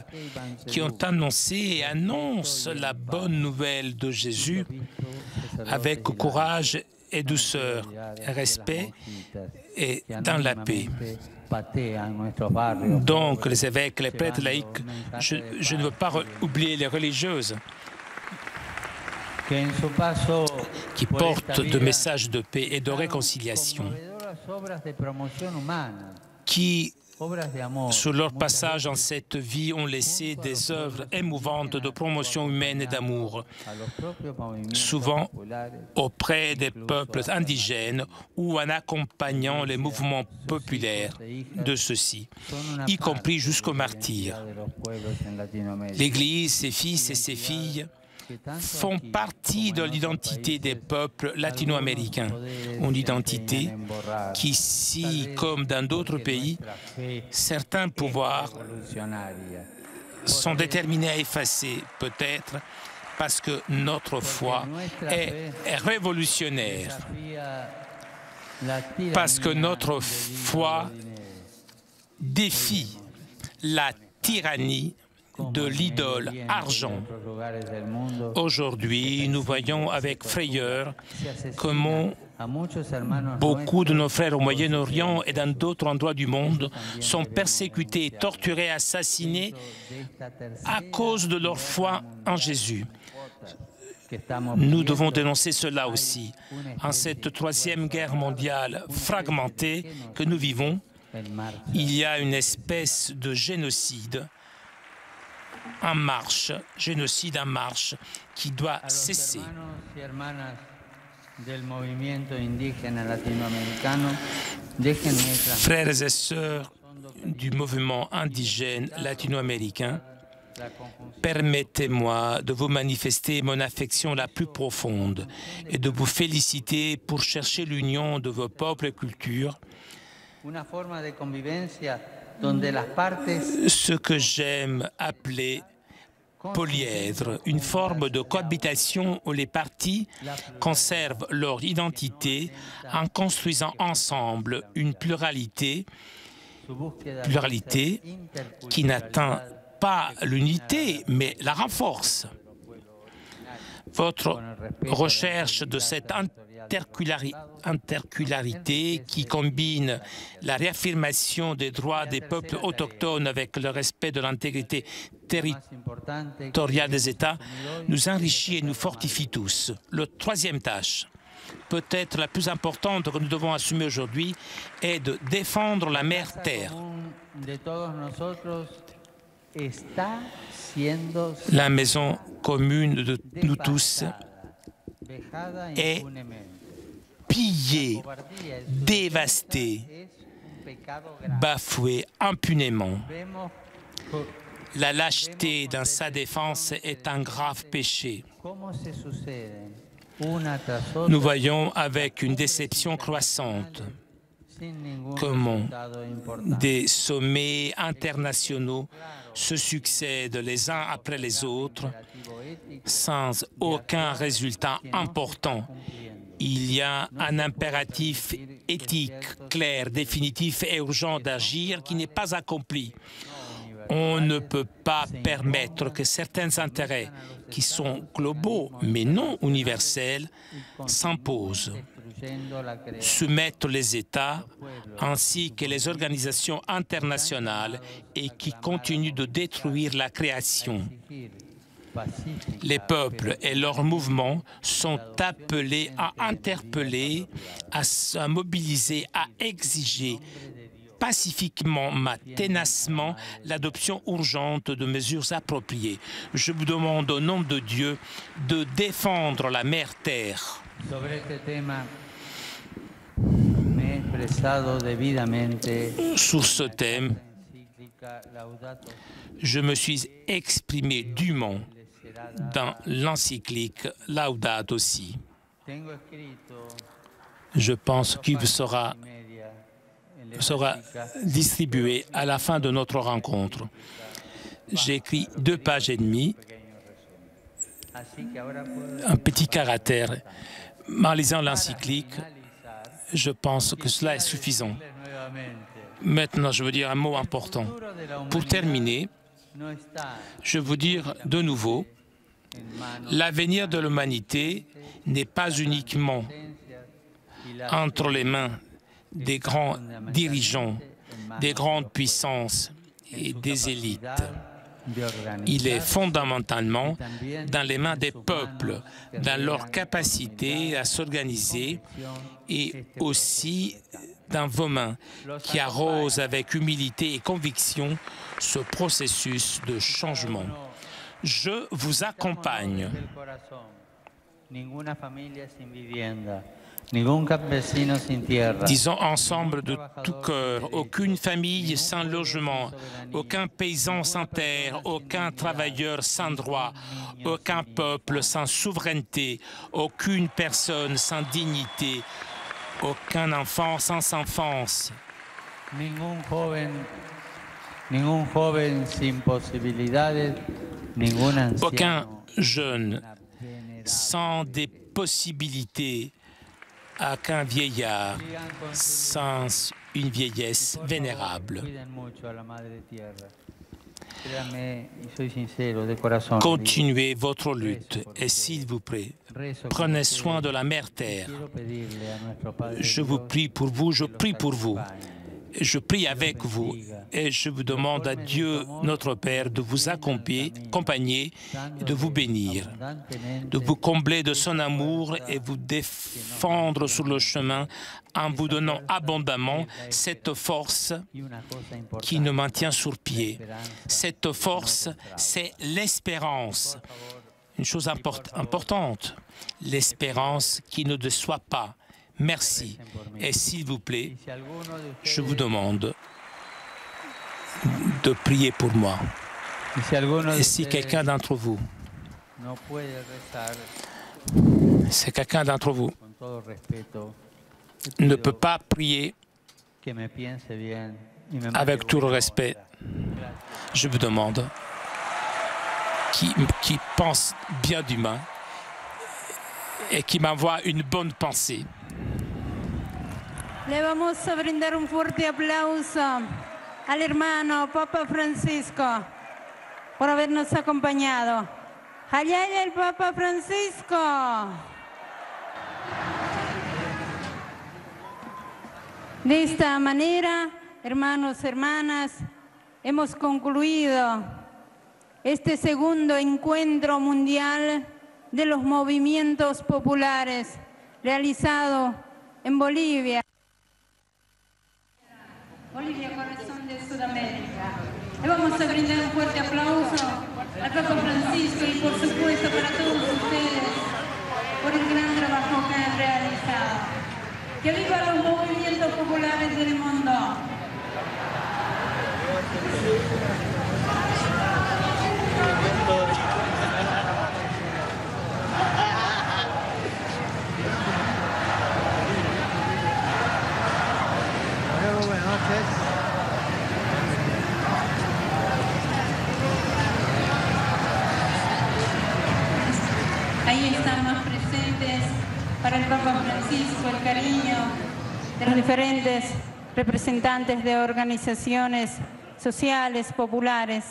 qui ont annoncé et annoncent la bonne nouvelle de Jésus avec courage et douceur, respect et dans la paix. Donc, les évêques, les prêtres, les laïcs, je ne veux pas oublier les religieuses qui portent de messages de paix et de réconciliation, qui, sur leur passage en cette vie, ont laissé des œuvres émouvantes de promotion humaine et d'amour, souvent auprès des peuples indigènes ou en accompagnant les mouvements populaires de ceux-ci, y compris jusqu'aux martyrs. L'Église, ses fils et ses filles font partie de l'identité des peuples latino-américains, une identité qui, ici comme dans d'autres pays, certains pouvoirs sont déterminés à effacer, peut-être parce que notre foi est révolutionnaire, parce que notre foi défie la tyrannie de l'idole argent. Aujourd'hui, nous voyons avec frayeur comment beaucoup de nos frères au Moyen-Orient et dans d'autres endroits du monde sont persécutés, torturés, assassinés à cause de leur foi en Jésus. Nous devons dénoncer cela aussi. En cette troisième guerre mondiale fragmentée que nous vivons, il y a une espèce de génocide en marche, génocide en marche, qui doit cesser. Frères et sœurs du mouvement indigène latino-américain, permettez-moi de vous manifester mon affection la plus profonde et de vous féliciter pour chercher l'union de vos peuples et cultures. Ce que j'aime appeler polyèdre, une forme de cohabitation où les parties conservent leur identité en construisant ensemble une pluralité qui n'atteint pas l'unité, mais la renforce. Votre recherche de cette intercularité qui combine la réaffirmation des droits des peuples autochtones avec le respect de l'intégrité territoriale des États nous enrichit et nous fortifie tous. La troisième tâche, peut-être la plus importante que nous devons assumer aujourd'hui, est de défendre la mère Terre. La maison commune de nous tous est pillée, dévastée, bafouée impunément. La lâcheté dans sa défense est un grave péché. Nous voyons avec une déception croissante comment des sommets internationaux se succèdent les uns après les autres sans aucun résultat important. Il y a un impératif éthique clair, définitif et urgent d'agir qui n'est pas accompli. On ne peut pas permettre que certains intérêts qui sont globaux mais non universels s'imposent. Soumettre les États ainsi que les organisations internationales et qui continuent de détruire la création. Les peuples et leurs mouvements sont appelés à interpeller, à mobiliser, à exiger pacifiquement, mais ténacement, l'adoption urgente de mesures appropriées. Je vous demande au nom de Dieu de défendre la mère Terre. Sur ce thème, je me suis exprimé dûment dans l'encyclique Laudato Si. Je pense qu'il sera distribué à la fin de notre rencontre. J'ai écrit 2 pages et demie, un petit caractère. En lisant l'encyclique, je pense que cela est suffisant. Maintenant, je veux dire un mot important. Pour terminer, je veux dire de nouveau, l'avenir de l'humanité n'est pas uniquement entre les mains des grands dirigeants, des grandes puissances et des élites. Il est fondamentalement dans les mains des peuples, dans leur capacité à s'organiser et aussi dans vos mains qui arrosent avec humilité et conviction ce processus de changement. Je vous accompagne. Disons ensemble de tout cœur, aucune famille sans logement, aucun paysan sans terre, aucun travailleur sans droit, aucun peuple sans souveraineté, aucune personne sans dignité, aucun enfant sans enfance, aucun jeune sans des possibilités, aucun vieillard sans une vieillesse vénérable. Continuez votre lutte et s'il vous plaît, prenez soin de la Mère Terre. Je vous prie pour vous, je prie pour vous, je prie avec vous et je vous demande à Dieu, notre Père, de vous accompagner, de vous bénir, de vous combler de son amour et vous défendre sur le chemin en vous donnant abondamment cette force qui nous maintient sur pied. Cette force, c'est l'espérance. Une chose importante, l'espérance qui ne déçoit pas. Merci. Et s'il vous plaît, je vous demande de prier pour moi. Et si quelqu'un d'entre vous, ne peut pas prier avec tout le respect, je vous demande qui pense bien du mal et qui m'envoie une bonne pensée. Le vamos a brindar un fuerte aplauso al hermano Papa Francisco por habernos acompañado. Allá hay el Papa Francisco. De esta manera, hermanos, hermanas, hemos concluido este segundo encuentro mundial de los movimientos populares realizado en Bolivia. Bolivia, corazón de Sudamérica. Le vamos a brindar un fuerte aplauso al Papa Francisco y por supuesto para todos ustedes por el gran trabajo que han realizado. Que vivan los movimientos populares del mundo. Ahí estamos presentes para el Papa Francisco, el cariño de los diferentes representantes de organizaciones sociales, populares.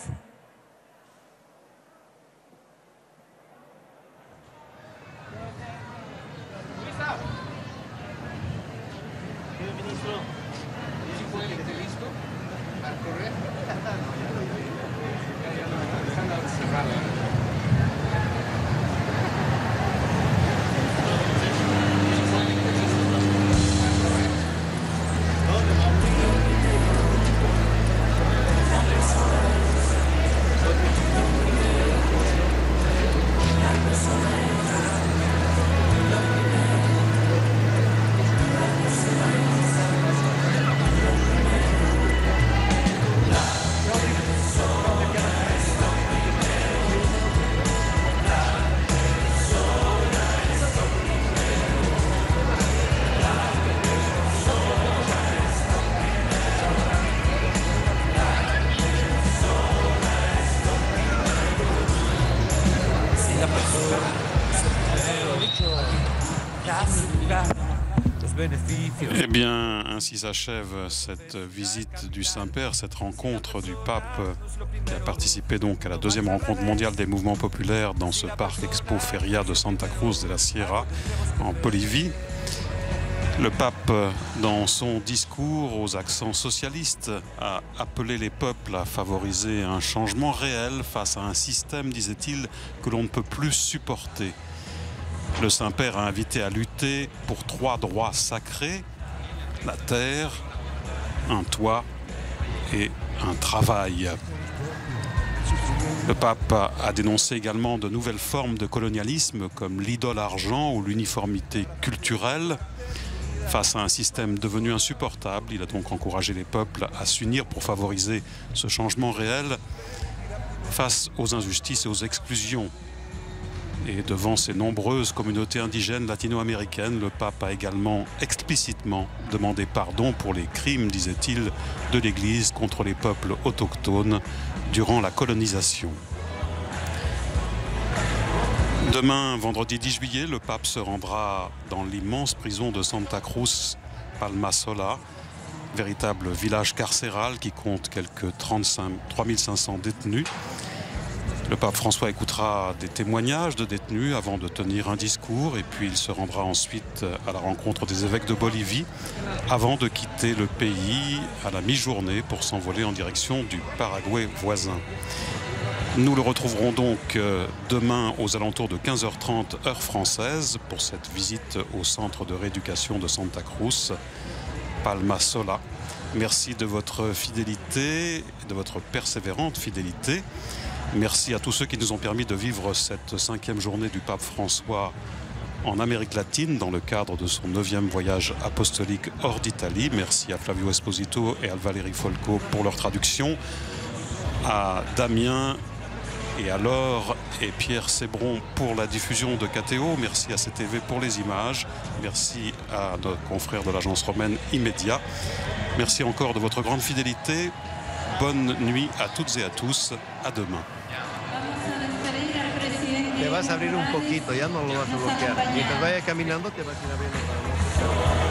Eh bien, ainsi s'achève cette visite du Saint-Père, cette rencontre du Pape qui a participé donc à la deuxième rencontre mondiale des mouvements populaires dans ce parc Expo Feria de Santa Cruz de la Sierra en Bolivie. Le pape, dans son discours aux accents socialistes, a appelé les peuples à favoriser un changement réel face à un système, disait-il, que l'on ne peut plus supporter. Le Saint-Père a invité à lutter pour trois droits sacrés, la terre, un toit et un travail. Le pape a dénoncé également de nouvelles formes de colonialisme comme l'idole argent ou l'uniformité culturelle. Face à un système devenu insupportable, il a donc encouragé les peuples à s'unir pour favoriser ce changement réel face aux injustices et aux exclusions. Et devant ces nombreuses communautés indigènes latino-américaines, le pape a également explicitement demandé pardon pour les crimes, disait-il, de l'Église contre les peuples autochtones durant la colonisation. Demain, vendredi 10 juillet, le pape se rendra dans l'immense prison de Santa Cruz Palmasola, véritable village carcéral qui compte quelques 3500 détenus. Le pape François écoutera des témoignages de détenus avant de tenir un discours et puis il se rendra ensuite à la rencontre des évêques de Bolivie avant de quitter le pays à la mi-journée pour s'envoler en direction du Paraguay voisin. Nous le retrouverons donc demain aux alentours de 15h30 heure française pour cette visite au centre de rééducation de Santa Cruz, Palmasola. Merci de votre fidélité, de votre persévérante fidélité. Merci à tous ceux qui nous ont permis de vivre cette 5e journée du pape François en Amérique latine dans le cadre de son 9e voyage apostolique hors d'Italie. Merci à Flavio Esposito et à Valérie Folco pour leur traduction, à Damien et à Laure et Pierre Sébron pour la diffusion de KTO. Merci à CTV pour les images. Merci à nos confrères de l'agence romaine Imedia. Merci encore de votre grande fidélité. Bonne nuit à toutes et à tous. À demain. Te vas a abrir un poquito, ya no lo vas a bloquear. Mientras vaya caminando te vas a ir abriendo.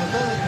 Gracias.